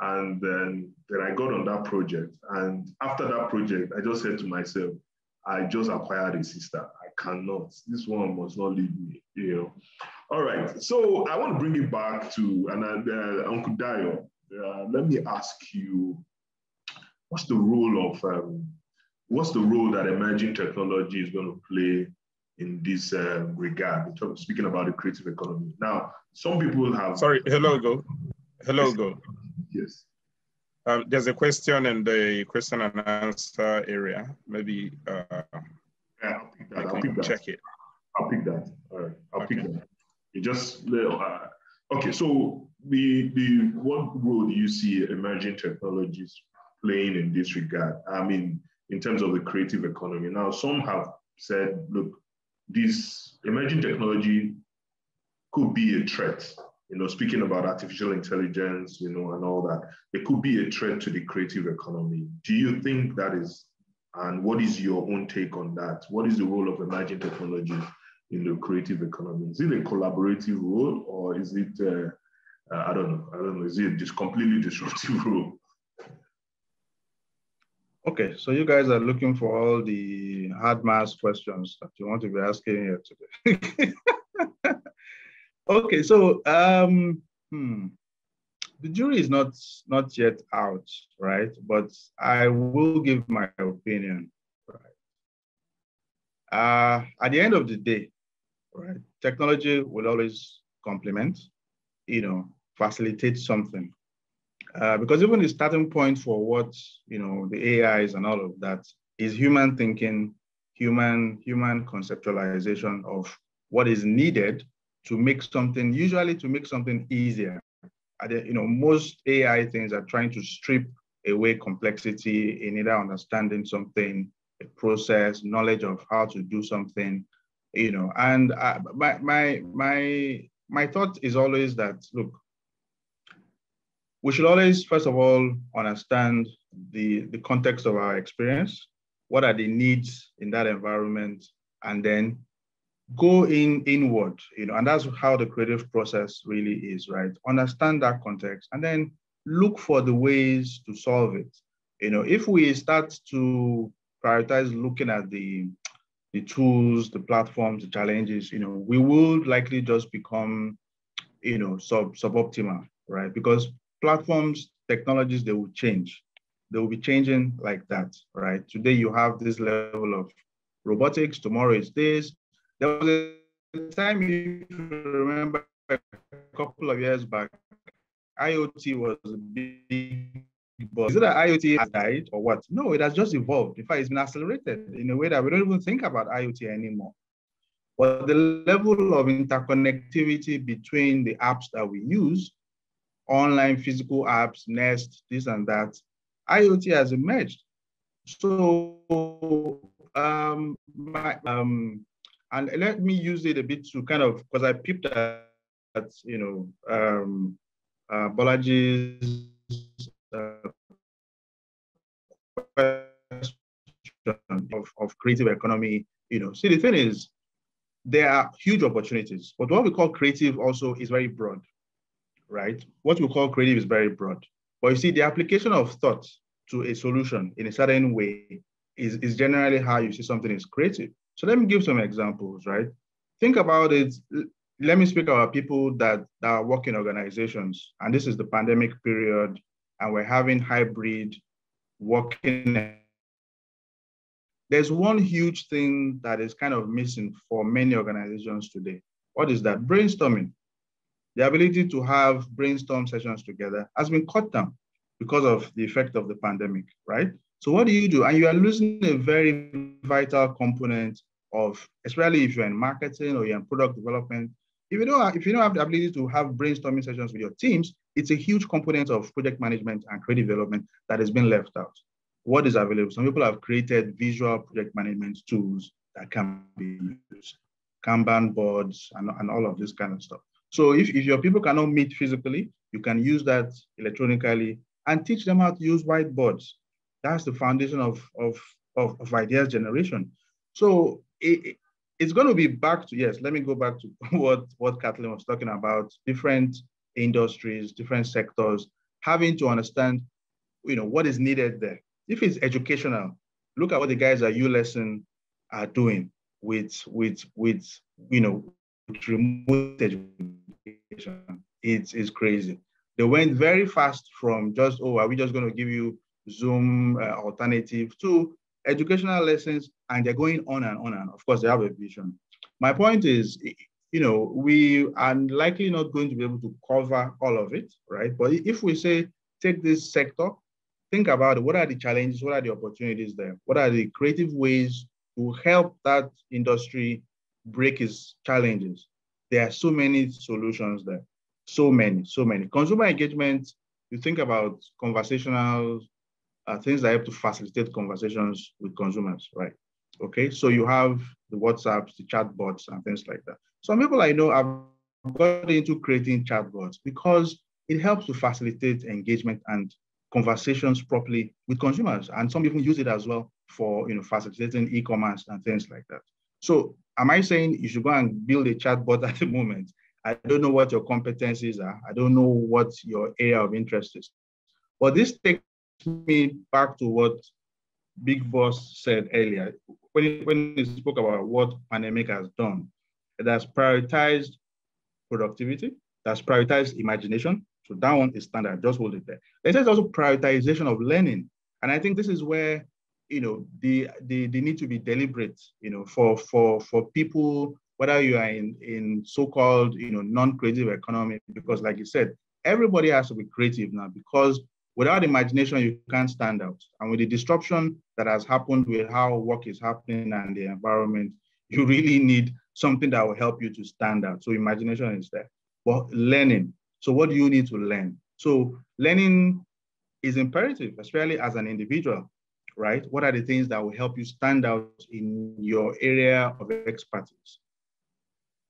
And then I got on that project. And after that project, I just said to myself, I just acquired a sister. I cannot. This one must not leave me. All right. So I want to bring it back to Uncle Dayo. Let me ask you, what's the role that emerging technology is going to play in this regard? Speaking about the creative economy. Now, some people have. Sorry. Hello, Go. Hello, Go. Yes. There's a question in the question and answer area. Maybe I'll pick that. I'll pick that. Check it. I'll pick that. All right. I'll pick that. You just okay. So the what role do you see emerging technologies playing in this regard? I mean, in terms of the creative economy. Now, some have said, look, this emerging technology could be a threat. Speaking about artificial intelligence, and all that, it could be a threat to the creative economy. Do you think that is, and what is your own take on that? What is the role of emerging technologies in the creative economy? Is it a collaborative role, or is it, I don't know, is it just completely disruptive role? Okay, so you guys are looking for all the hard mass questions that you want to be asking here today. Okay, so the jury is not yet out, right? But I will give my opinion. Right. At the end of the day, right, technology will always complement, facilitate something, because even the starting point for what the AIs and all of that is human thinking, human conceptualization of what is needed to make something, usually to make something easier. Most AI things are trying to strip away complexity in either understanding something, a process, knowledge of how to do something, And my thought is always that, look, we should always, first of all, understand the context of our experience. What are the needs in that environment? And then go inward, and that's how the creative process really is, right? Understand that context and then look for the ways to solve it. If we start to prioritize looking at the tools, the platforms, the challenges, we will likely just become, suboptimal, right? Because platforms, technologies, they will change. They will be changing like that, right? Today you have this level of robotics, tomorrow is this. There was a time, you remember, a couple of years back, IoT was a big buzz. Is it that IoT has died or what? No, it has just evolved. In fact, it's been accelerated in a way that we don't even think about IoT anymore. But the level of interconnectivity between the apps that we use, online, physical apps, Nest, this and that, IoT has emerged. So, and let me use it a bit to kind of, because I peeped at Bolaji's question of creative economy. See, the thing is, there are huge opportunities, but what we call creative also is very broad, right? What we call creative is very broad. But you see, the application of thought to a solution in a certain way is generally how you see something is creative. So let me give some examples, right? Think about it. Let me speak about people that work in organizations, and this is the pandemic period, and we're having hybrid working. There's one huge thing that is kind of missing for many organizations today. What is that? Brainstorming. The ability to have brainstorm sessions together has been cut down because of the effect of the pandemic, right? So what do you do? And you are losing a very vital component of, especially if you're in marketing or you're in product development, if you don't have the ability to have brainstorming sessions with your teams, it's a huge component of project management and creative development that has been left out. What is available? Some people have created visual project management tools that can be used, Kanban boards and all of this kind of stuff. So if your people cannot meet physically, you can use that electronically and teach them how to use whiteboards. That's the foundation of ideas generation. So it's going to be back to, yes, let me go back to what Kathleen was talking about, different industries, different sectors, having to understand, what is needed there. If it's educational, look at what the guys at U-Lesson are doing with remote education. It's crazy. They went very fast from just, oh, are we just going to give you Zoom alternative to educational lessons, and they're going on and on. And of course, they have a vision. My point is, we are likely not going to be able to cover all of it, right? But if we say, take this sector, think about what are the challenges, what are the opportunities there? What are the creative ways to help that industry break its challenges? There are so many solutions there, so many. Consumer engagement, you think about conversational things that help to facilitate conversations with consumers, right? Okay, so you have the WhatsApps, the chatbots, and things like that. Some people I know have got into creating chatbots because it helps to facilitate engagement and conversations properly with consumers. And some people use it as well for facilitating e-commerce and things like that. So am I saying you should go and build a chatbot at the moment? I don't know what your competencies are. I don't know what your area of interest is. But this takes me back to what Big Boss said earlier, when he spoke about what pandemic has done. It has prioritized productivity, that's prioritized imagination. So that one is standard, just hold it there. It is also prioritization of learning. And I think this is where they need to be deliberate, for people, whether you are in so-called, non-creative economy, because like you said, everybody has to be creative now, because without imagination, you can't stand out. And with the disruption that has happened with how work is happening and the environment, you really need something that will help you to stand out. So imagination is there, but learning. So what do you need to learn? So learning is imperative, especially as an individual, right? What are the things that will help you stand out in your area of expertise?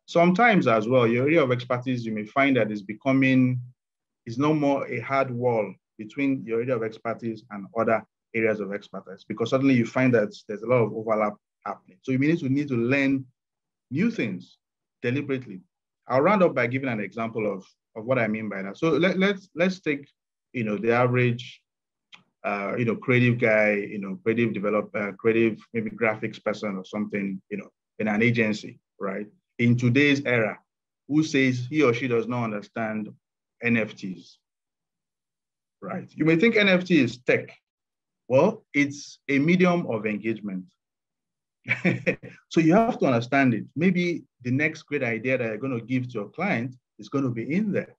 Sometimes as well, your area of expertise, you may find that it's no more a hard wall between your area of expertise and other areas of expertise, because suddenly you find that there's a lot of overlap happening. So you may need to learn new things deliberately. I'll round up by giving an example of what I mean by that. So let's take, the average, creative guy, creative developer, creative maybe graphics person or something, in an agency, right? In today's era, who says he or she does not understand NFTs, right? You may think NFT is tech. Well, it's a medium of engagement. So you have to understand it. Maybe the next great idea that you're going to give to your client is going to be in there.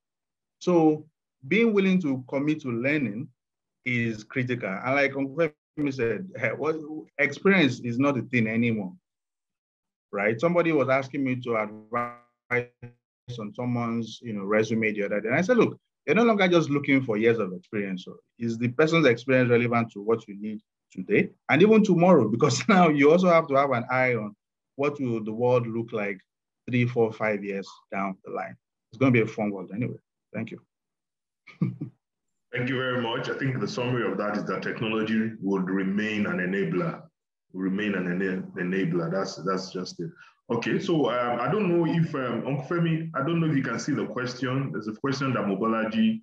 So being willing to commit to learning is critical. And like Uncle Femi said, experience is not a thing anymore, right? Somebody was asking me to advise on someone's resume the other day. And I said, look, you're no longer just looking for years of experience. So is the person's experience relevant to what you need today and even tomorrow? Because now you also have to have an eye on what will the world look like 3, 4, 5 years down the line. It's going to be a fun world anyway. Thank you. Thank you very much. I think the summary of that is that technology would remain an enabler. That's just it. Okay, so I don't know if, Uncle Femi, I don't know if you can see the question. There's a question that Mobolaji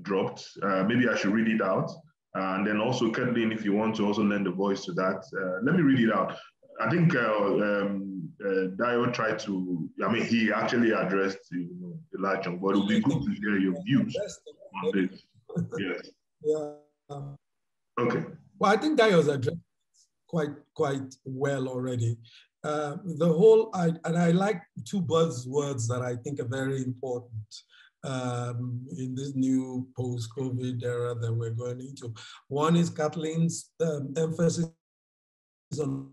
dropped. Maybe I should read it out. And then also, Kathleen, if you want to also lend a voice to that, let me read it out. I think Dayo tried to, he actually addressed the large chunk, but it would be good to hear your views on this. Yes. Yeah. Okay. Well, I think Dayo's addressed quite well already. The whole, and I like two buzzwords that I think are very important. in this new post-COVID era that we're going into. One is Kathleen's emphasis on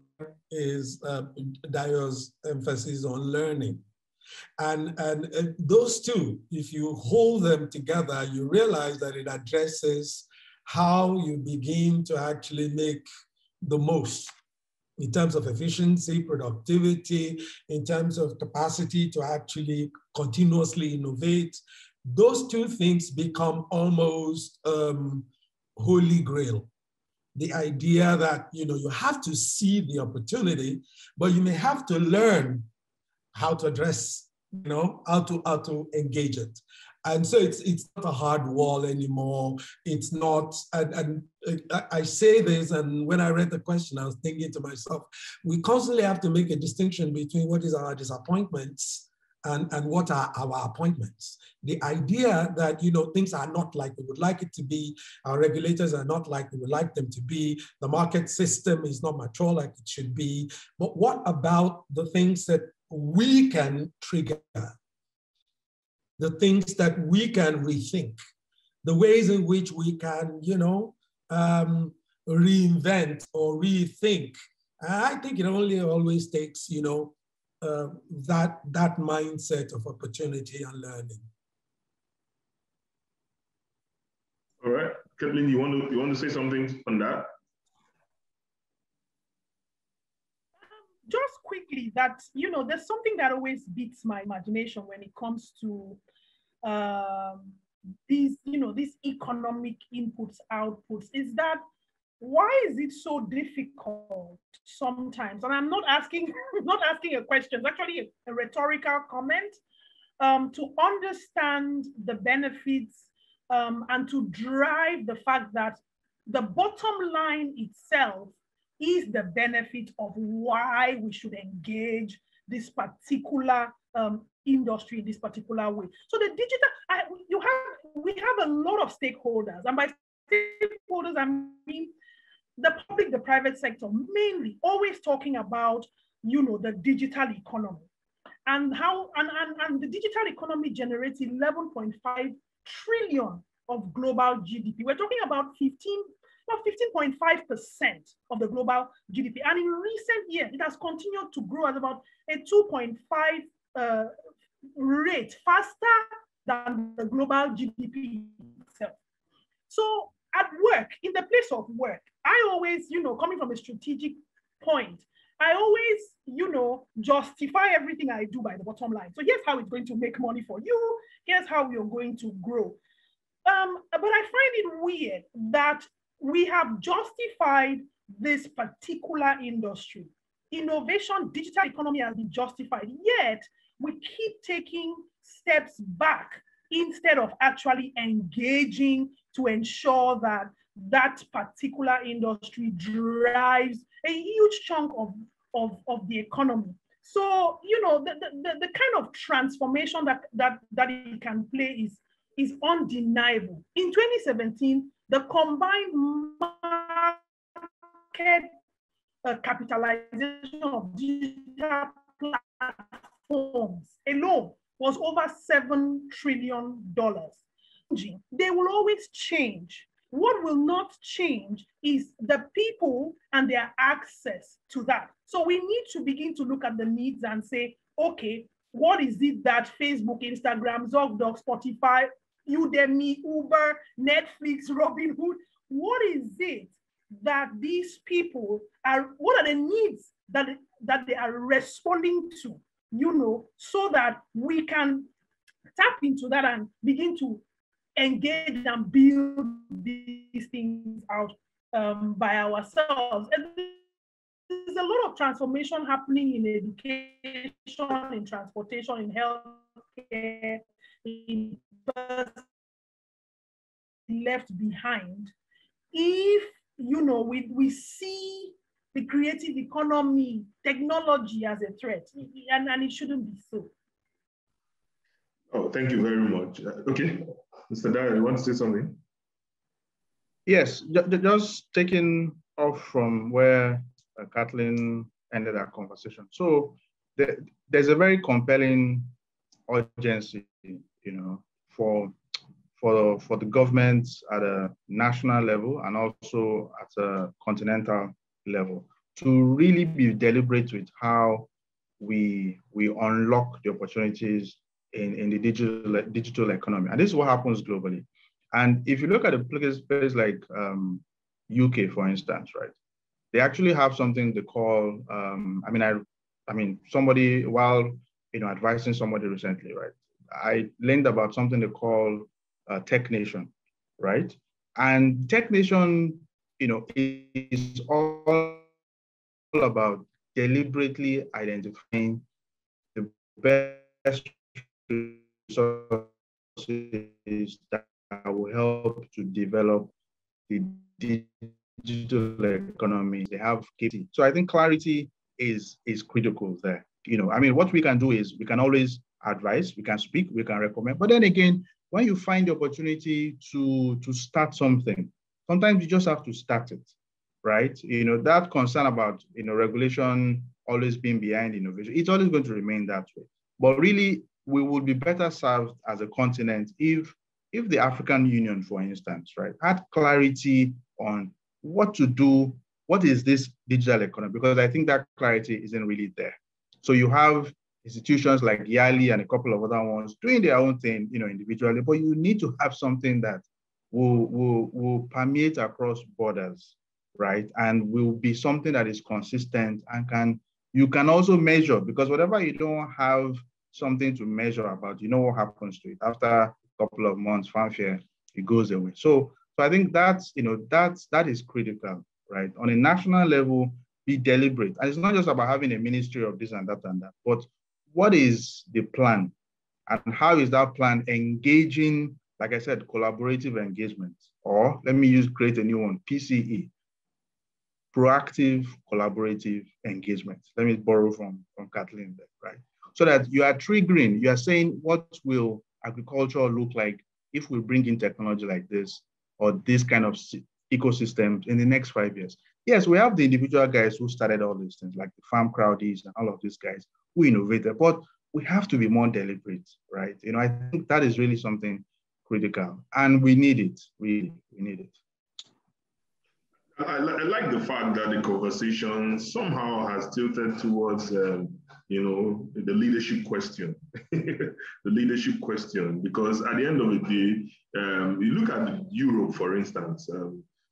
Dayo's emphasis on learning. And those two, if you hold them together, you realize that it addresses how you begin to actually make the most in terms of efficiency, productivity, in terms of capacity to actually continuously innovate. Those two things become almost holy grail. The idea that, you know, you have to see the opportunity, but you may have to learn how to address, you know, how to engage it. And so it's not a hard wall anymore. It's not, and I say this, and when I read the question, I was thinking to myself, we constantly have to make a distinction between what is our disappointments and what are our appointments. The idea that, you know, things are not like we would like it to be, our regulators are not like we would like them to be, the market system is not mature like it should be, but what about the things that we can trigger? The things that we can rethink, the ways in which we can, you know, reinvent or rethink. I think it only always takes, you know, that mindset of opportunity and learning. All right, Kathleen, you want to say something on that? Just quickly, that, you know, there's something that always beats my imagination when it comes to these, you know, these economic inputs, outputs, is that why is it so difficult sometimes? And I'm not asking, a question, it's actually a rhetorical comment, to understand the benefits and to drive the fact that the bottom line itself is the benefit of why we should engage this particular industry in this particular way. So the digital, we have a lot of stakeholders, and by stakeholders, I mean the public, the private sector, mainly always talking about, you know, the digital economy and how, and the digital economy generates 11.5 trillion of global GDP. We're talking about 15.5% of the global GDP. And in recent years, it has continued to grow at about a 2.5 rate, faster than the global GDP itself. So at work, in the place of work, I always, you know, coming from a strategic point, I always, you know, justify everything I do by the bottom line. So here's how it's going to make money for you. Here's how you're going to grow. But I find it weird that we have justified this particular industry. Innovation, digital economy has been justified, yet we keep taking steps back instead of actually engaging to ensure that that particular industry drives a huge chunk of the economy. So, you know, the kind of transformation that it can play is undeniable. In 2017, the combined market capitalization of digital platforms alone was over $7 trillion. They will always change. What will not change is the people and their access to that. So we need to begin to look at the needs and say, okay, what is it that Facebook, Instagram, Zocdoc, Spotify, Udemy, Uber, Netflix, Robinhood, what is it that these people are, what are the needs that they are responding to, you know, so that we can tap into that and begin to engage and build these things out by ourselves. And there's a lot of transformation happening in education, in transportation, in healthcare, in left behind if, you know, we see the creative economy, technology as a threat, and it shouldn't be so. Oh, thank you very much. Okay, Mr. Dayo, you want to say something? Yes, just taking off from where Kathleen ended our conversation. So there's a very compelling urgency, you know, for the government at a national level and also at a continental level to really be deliberate with how we unlock the opportunities in the digital economy. And this is what happens globally. And if you look at a place like UK, for instance, right? They actually have something they call, I mean, somebody, while, you know, advising somebody recently, right? I learned about something they call Tech Nation, right? And Tech Nation, you know, is all about deliberately identifying the best resources that will help to develop the digital economy. They have clarity. So I think clarity is critical there. You know, I mean, what we can do is we can always advise, we can speak, we can recommend. But then again, when you find the opportunity to start something, sometimes you just have to start it, right? You know, that concern about, you know, regulation always being behind innovation, it's always going to remain that way. But really, we would be better served as a continent if the African Union, for instance, right, had clarity on what to do, what is this digital economy? Because I think that clarity isn't really there. So you have institutions like YALI and a couple of other ones doing their own thing, you know, individually, but you need to have something that will permeate across borders, right? And will be something that is consistent and you can also measure, because whatever you don't have something to measure about, you know what happens to it. After couple of months, fanfare, it goes away. So I think that's, you know, that is critical, right? On a national level, be deliberate. And it's not just about having a ministry of this and that, but what is the plan? And how is that plan engaging, like I said, collaborative engagement? Or let me create a new one, PCE, proactive collaborative engagement. Let me borrow from Kathleen there, right? So that you are triggering, you are saying what will agriculture look like if we bring in technology like this or this kind of ecosystems in the next 5 years. Yes, we have the individual guys who started all these things, like the farm crowdies and all of these guys who innovated, but we have to be more deliberate, right? You know, I think that is really something critical, and we need it, we need it. I like the fact that the conversation somehow has tilted towards, you know, the leadership question, the leadership question, because at the end of the day, you look at Europe, for instance,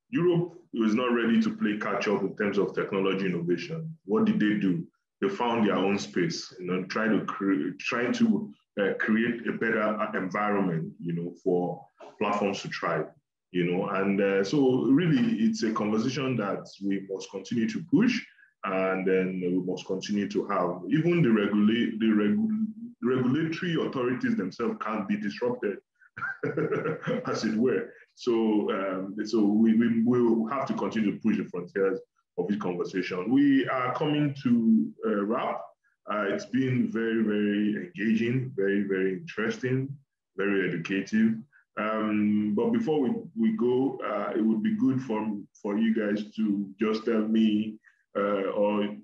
Europe was not ready to play catch up in terms of technology innovation. What did they do? They found their own space, you know, trying to create a better environment, you know, for platforms to thrive. You know, and so really it's a conversation that we must continue to push, and then we must continue to have. Even the regulatory authorities themselves can't be disrupted, as it were. So, so we will have to continue to push the frontiers of this conversation. We are coming to a wrap. It's been very, very engaging, very, very interesting, very educative. But before we go, it would be good for you guys to just tell me or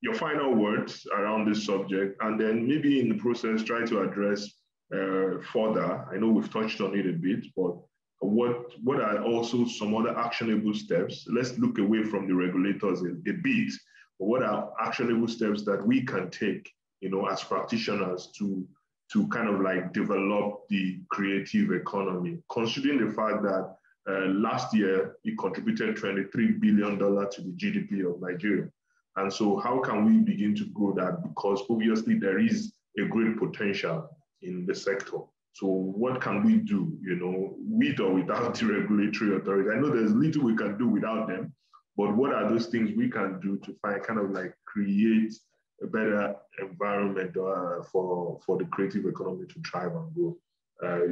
your final words around this subject, and then maybe in the process try to address further. I know we've touched on it a bit, but what are also some other actionable steps? Let's look away from the regulators a bit. But what are actionable steps that we can take, you know, as practitioners to kind of like develop the creative economy, considering the fact that last year it contributed $23 billion to the GDP of Nigeria. And so how can we begin to grow that? Because obviously there is a great potential in the sector. So what can we do, you know, with or without the regulatory authority? I know there's little we can do without them, but what are those things we can do to find kind of like create a better environment for the creative economy to thrive and grow.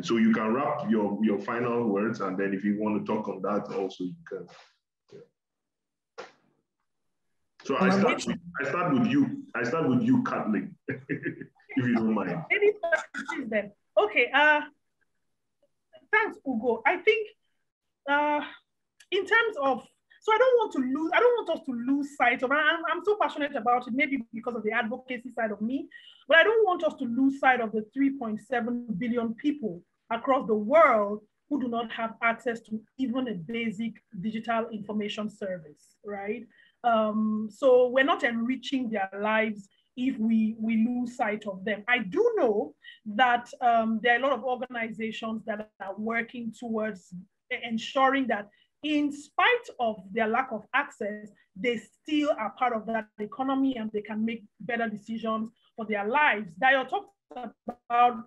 So you can wrap your final words, and then if you want to talk on that also, you can. Yeah. So I start with you, Kathleen, if you don't mind. Okay. Thanks, Ugo. I think in terms of, so I don't want us to lose sight of, I'm so passionate about it, maybe because of the advocacy side of me, but I don't want us to lose sight of the 3.7 billion people across the world who do not have access to even a basic digital information service, right? So we're not enriching their lives if we lose sight of them. I do know that there are a lot of organizations that are working towards ensuring that in spite of their lack of access, they still are part of that economy and they can make better decisions for their lives. Dayo talked about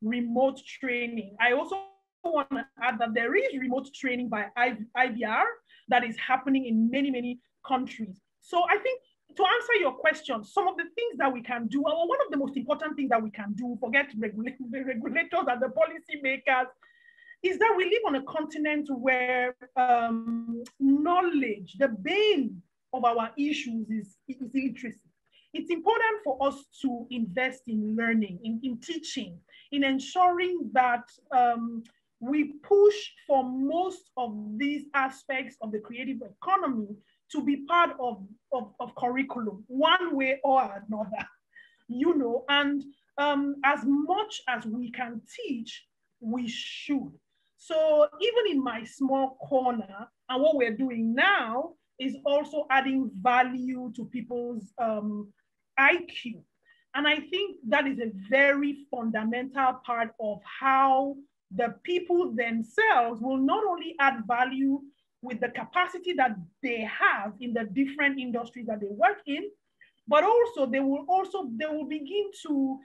remote training. I also want to add that there is remote training by IBR that is happening in many, many countries. So I think to answer your question, some of the things that we can do, or one of the most important things that we can do, forget the regulators and the policymakers, is that we live on a continent where knowledge, the bane of our issues is literacy. It's important for us to invest in learning, in teaching, in ensuring that we push for most of these aspects of the creative economy to be part of curriculum, one way or another, you know, and as much as we can teach, we should. So even in my small corner, and what we're doing now is also adding value to people's IQ. And I think that is a very fundamental part of how the people themselves will not only add value with the capacity that they have in the different industries that they work in, but also it will begin to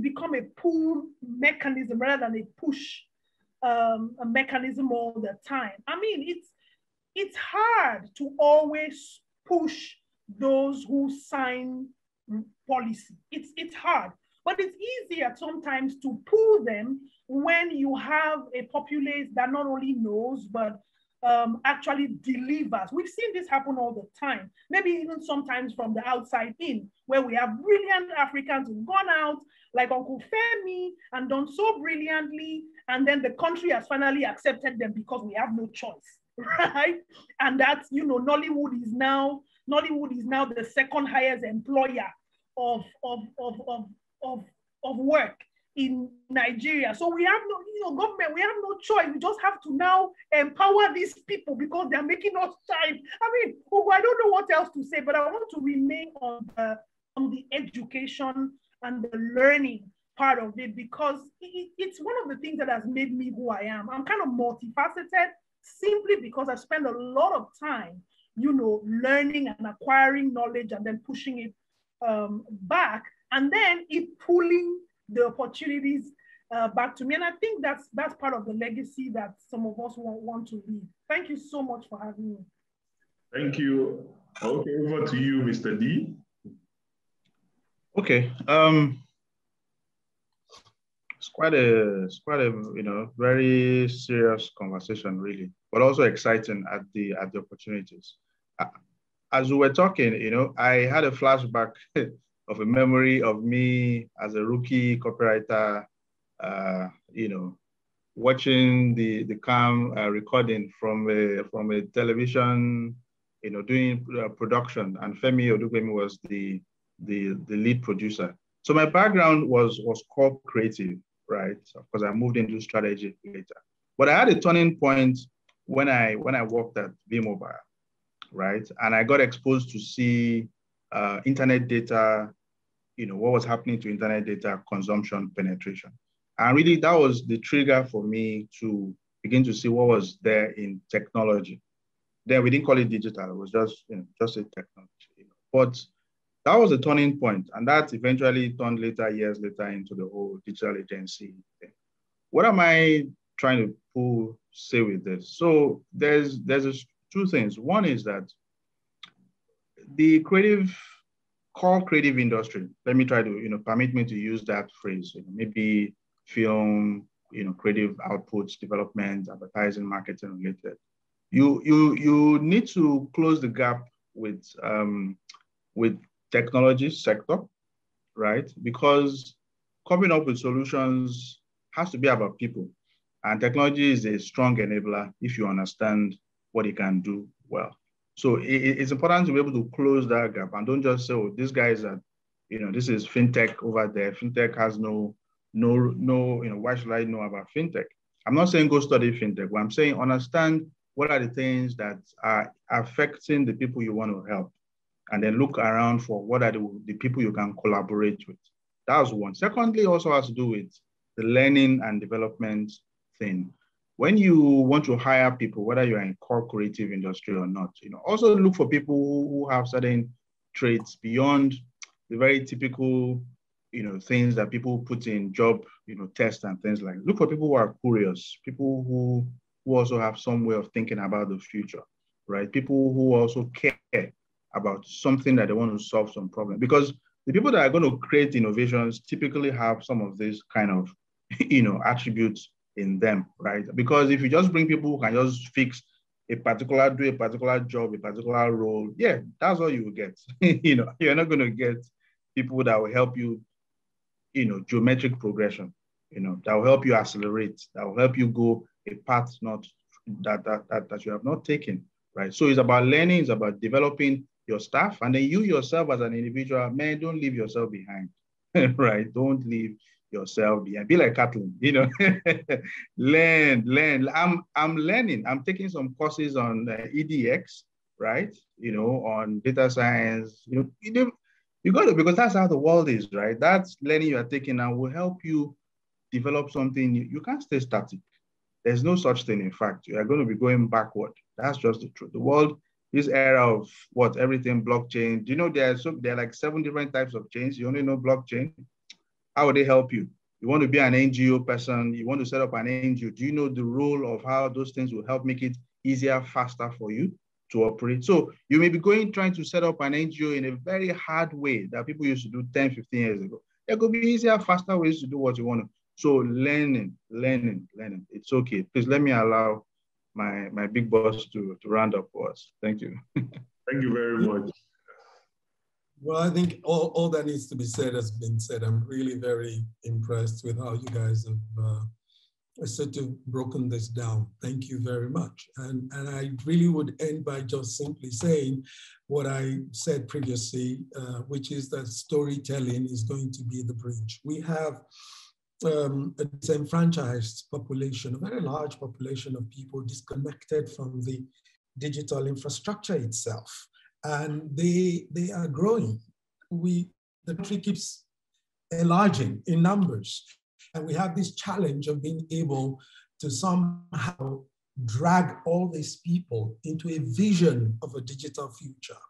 become a pull mechanism rather than a push mechanism all the time. I mean, it's hard to always push those who sign policy. It's hard, but it's easier sometimes to pull them when you have a populace that not only knows, but actually delivers. We've seen this happen all the time, maybe even sometimes from the outside in, where we have brilliant Africans who've gone out, like Uncle Femi, and done so brilliantly, and then the country has finally accepted them because we have no choice, right? And that's, you know, Nollywood is now the second highest employer of work in Nigeria. So we have no, you know, government, we have no choice. We just have to now empower these people because they're making us shine. I mean, I don't know what else to say, but I want to remain on the education and the learning part of it, because it's one of the things that has made me who I am. I'm kind of multifaceted simply because I spend a lot of time, you know, learning and acquiring knowledge and then pushing it back, and then it pulling the opportunities back to me. And I think that's part of the legacy that some of us want to leave. Thank you so much for having me. Thank you. Okay, over to you, Mr. D. Okay. It's quite a you know, very serious conversation really, but also exciting at the opportunities. As we were talking, you know, I had a flashback of a memory of me as a rookie copywriter, you know, watching the cam recording from a television, you know, doing production, and Femi Odugbemi was the lead producer. So my background was core creative, right? Of course, I moved into strategy later, but I had a turning point when I worked at V-Mobile, right? And I got exposed to see internet data, you know, what was happening to internet data consumption penetration. And really that was the trigger for me to begin to see what was there in technology. Then we didn't call it digital, it was just, you know, just a technology. You know. But that was a turning point, and that eventually turned later, years later, into the whole digital agency thing. What am I trying to say with this? So there's two things. One is that the core creative industry, let me try to, you know, permit me to use that phrase, you know, maybe film, you know, creative outputs, development, advertising, marketing related. You need to close the gap with technology sector, right? Because coming up with solutions has to be about people, and technology is a strong enabler if you understand what it can do well. So it's important to be able to close that gap and don't just say, oh, this guy is at, you know, this is fintech over there. Fintech has no why should I know about fintech? I'm not saying go study fintech, but I'm saying understand what are the things that are affecting the people you want to help, and then look around for what are the people you can collaborate with. That was one. Secondly, also has to do with the learning and development thing. When you want to hire people, whether you're in core creative industry or not, also look for people who have certain traits beyond the very typical, things that people put in job, tests and things like that. Look for people who are curious, people who also have some way of thinking about the future, right? People who also care about something that they want to solve some problem, because the people that are going to create innovations typically have some of these kind of, attributes in them, right? Because if you just bring people who can just fix do a particular job, a particular role, yeah, that's all you will get. You're not going to get people that will help you, geometric progression, that will help you accelerate, that will help you go a path that you have not taken, right? So it's about learning, it's about developing your staff, and then you yourself as an individual, man, don't leave yourself behind, right? Don't leave yourself behind. Be like Kathleen, learn. I'm learning. I'm taking some courses on EDX, right? On data science. You got it, because that's how the world is, right? That's learning you are taking now will help you develop something new. You can't stay static. There's no such thing. In fact, you are going to be going backward. That's just the truth. The world, this era of everything, blockchain. Do you know there are like 7 different types of chains? You only know blockchain. How would they help you? You want to be an NGO person, you want to set up an NGO. Do you know the role of how those things will help make it easier, faster for you to operate? So you may be trying to set up an NGO in a very hard way that people used to do 10, 15 years ago. There could be easier, faster ways to do what you want to. So learning. It's okay. Please let me allow my big boss to round up for us. Thank you. Thank you very much. Well, I think all that needs to be said has been said. I'm really very impressed with how you guys have sort of broken this down. Thank you very much. And I really would end by just simply saying what I said previously, which is that storytelling is going to be the bridge. We have a disenfranchised population, a very large population of people disconnected from the digital infrastructure itself. And they are growing. The country keeps enlarging in numbers. And we have this challenge of being able to somehow drag all these people into a vision of a digital future,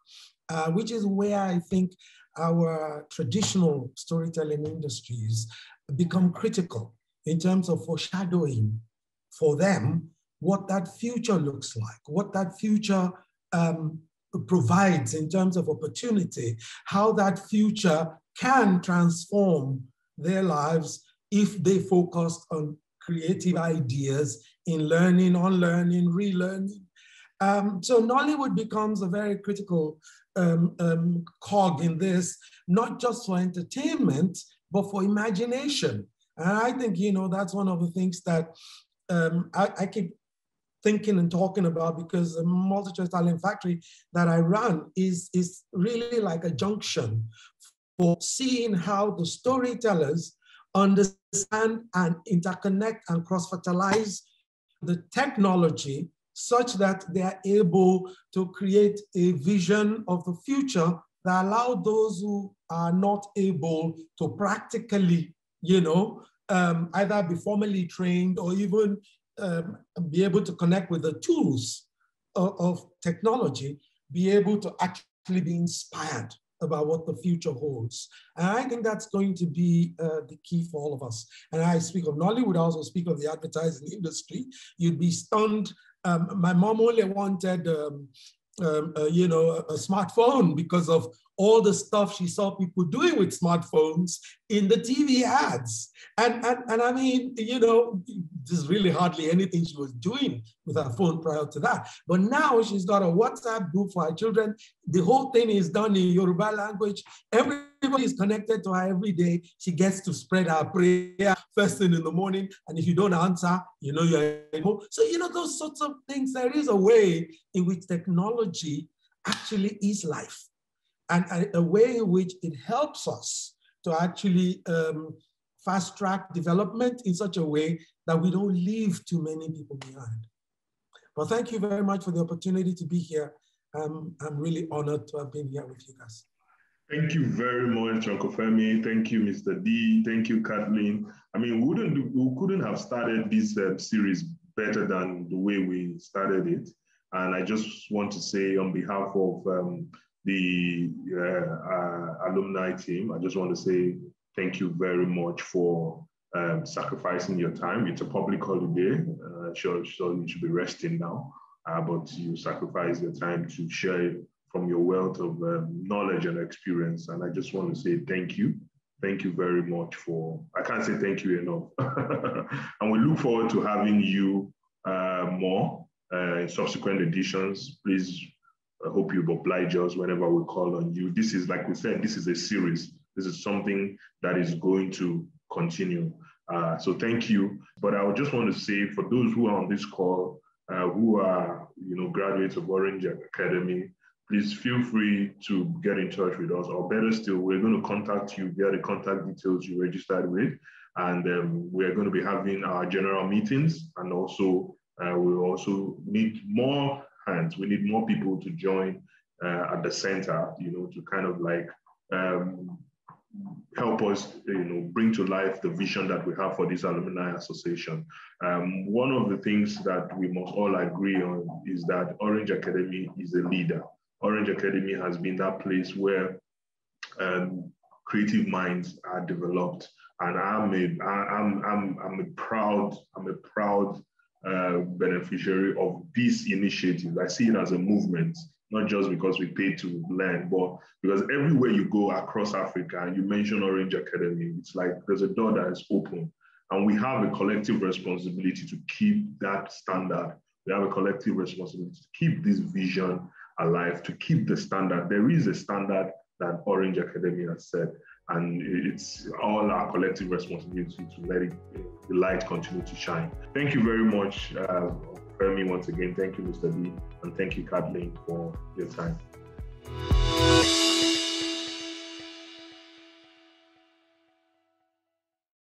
which is where I think our traditional storytelling industries become critical in terms of foreshadowing for them what that future looks like, what that future provides in terms of opportunity, how that future can transform their lives if they focus on creative ideas in learning, unlearning, relearning. So Nollywood becomes a very critical cog in this, not just for entertainment, but for imagination. And I think, that's one of the things that I keep thinking and talking about, because the Multi-Choice Talent Factory that I run is really like a junction for seeing how the storytellers understand and interconnect and cross-fertilize the technology such that they are able to create a vision of the future that allow those who are not able to practically, either be formally trained or even be able to connect with the tools of technology, be able to actually be inspired about what the future holds. And I think that's going to be the key for all of us. And I speak of Nollywood, I also speak of the advertising industry. You'd be stunned. My mom only wanted a smartphone because of all the stuff she saw people doing with smartphones in the TV ads. And I mean, there's really hardly anything she was doing with her phone prior to that. But now she's got a WhatsApp group for her children. The whole thing is done in Yoruba language. Everybody is connected to her every day. She gets to spread her prayer first thing in the morning. And if you don't answer, you're able. So, those sorts of things, there is a way in which technology actually is life, and a way in which it helps us to actually fast track development in such a way that we don't leave too many people behind. Well, thank you very much for the opportunity to be here. I'm really honored to have been here with you guys. Thank you very much, Uncle Femi. Thank you, Mr. D. Thank you, Kathleen. I mean, we couldn't have started this series better than the way we started it. And I just want to say on behalf of the alumni team, I just want to say thank you very much for sacrificing your time. It's a public holiday. Sure, you should be resting now, but you sacrifice your time to share from your wealth of knowledge and experience. And I just want to say thank you. Thank you very much for, I can't say thank you enough. And we look forward to having you more in subsequent editions. Please, I hope you oblige us whenever we call on you. This is, like we said, this is a series. This is something that is going to continue. So thank you. But I just want to say for those who are on this call, who are graduates of Orange Academy, please feel free to get in touch with us, or better still, we're going to contact you via the contact details you registered with, and we're going to be having our general meetings, and also we'll also need more hands. We need more people to join at the center, to kind of like help us, bring to life the vision that we have for this alumni association. One of the things that we must all agree on is that Orange Academy is a leader. Orange Academy has been that place where creative minds are developed, and I'm a proud beneficiary of this initiative. I see it as a movement, not just because we pay to learn, but because everywhere you go across Africa and you mention Orange Academy, it's like there's a door that is open, and we have a collective responsibility to keep that standard. We have a collective responsibility to keep this vision alive, to keep the standard. There is a standard that Orange Academy has set, and it's all our collective responsibility to let it, the light continue to shine. Thank you very much, Femi, once again. Thank you, Mr. D, and thank you, Kathleen, for your time.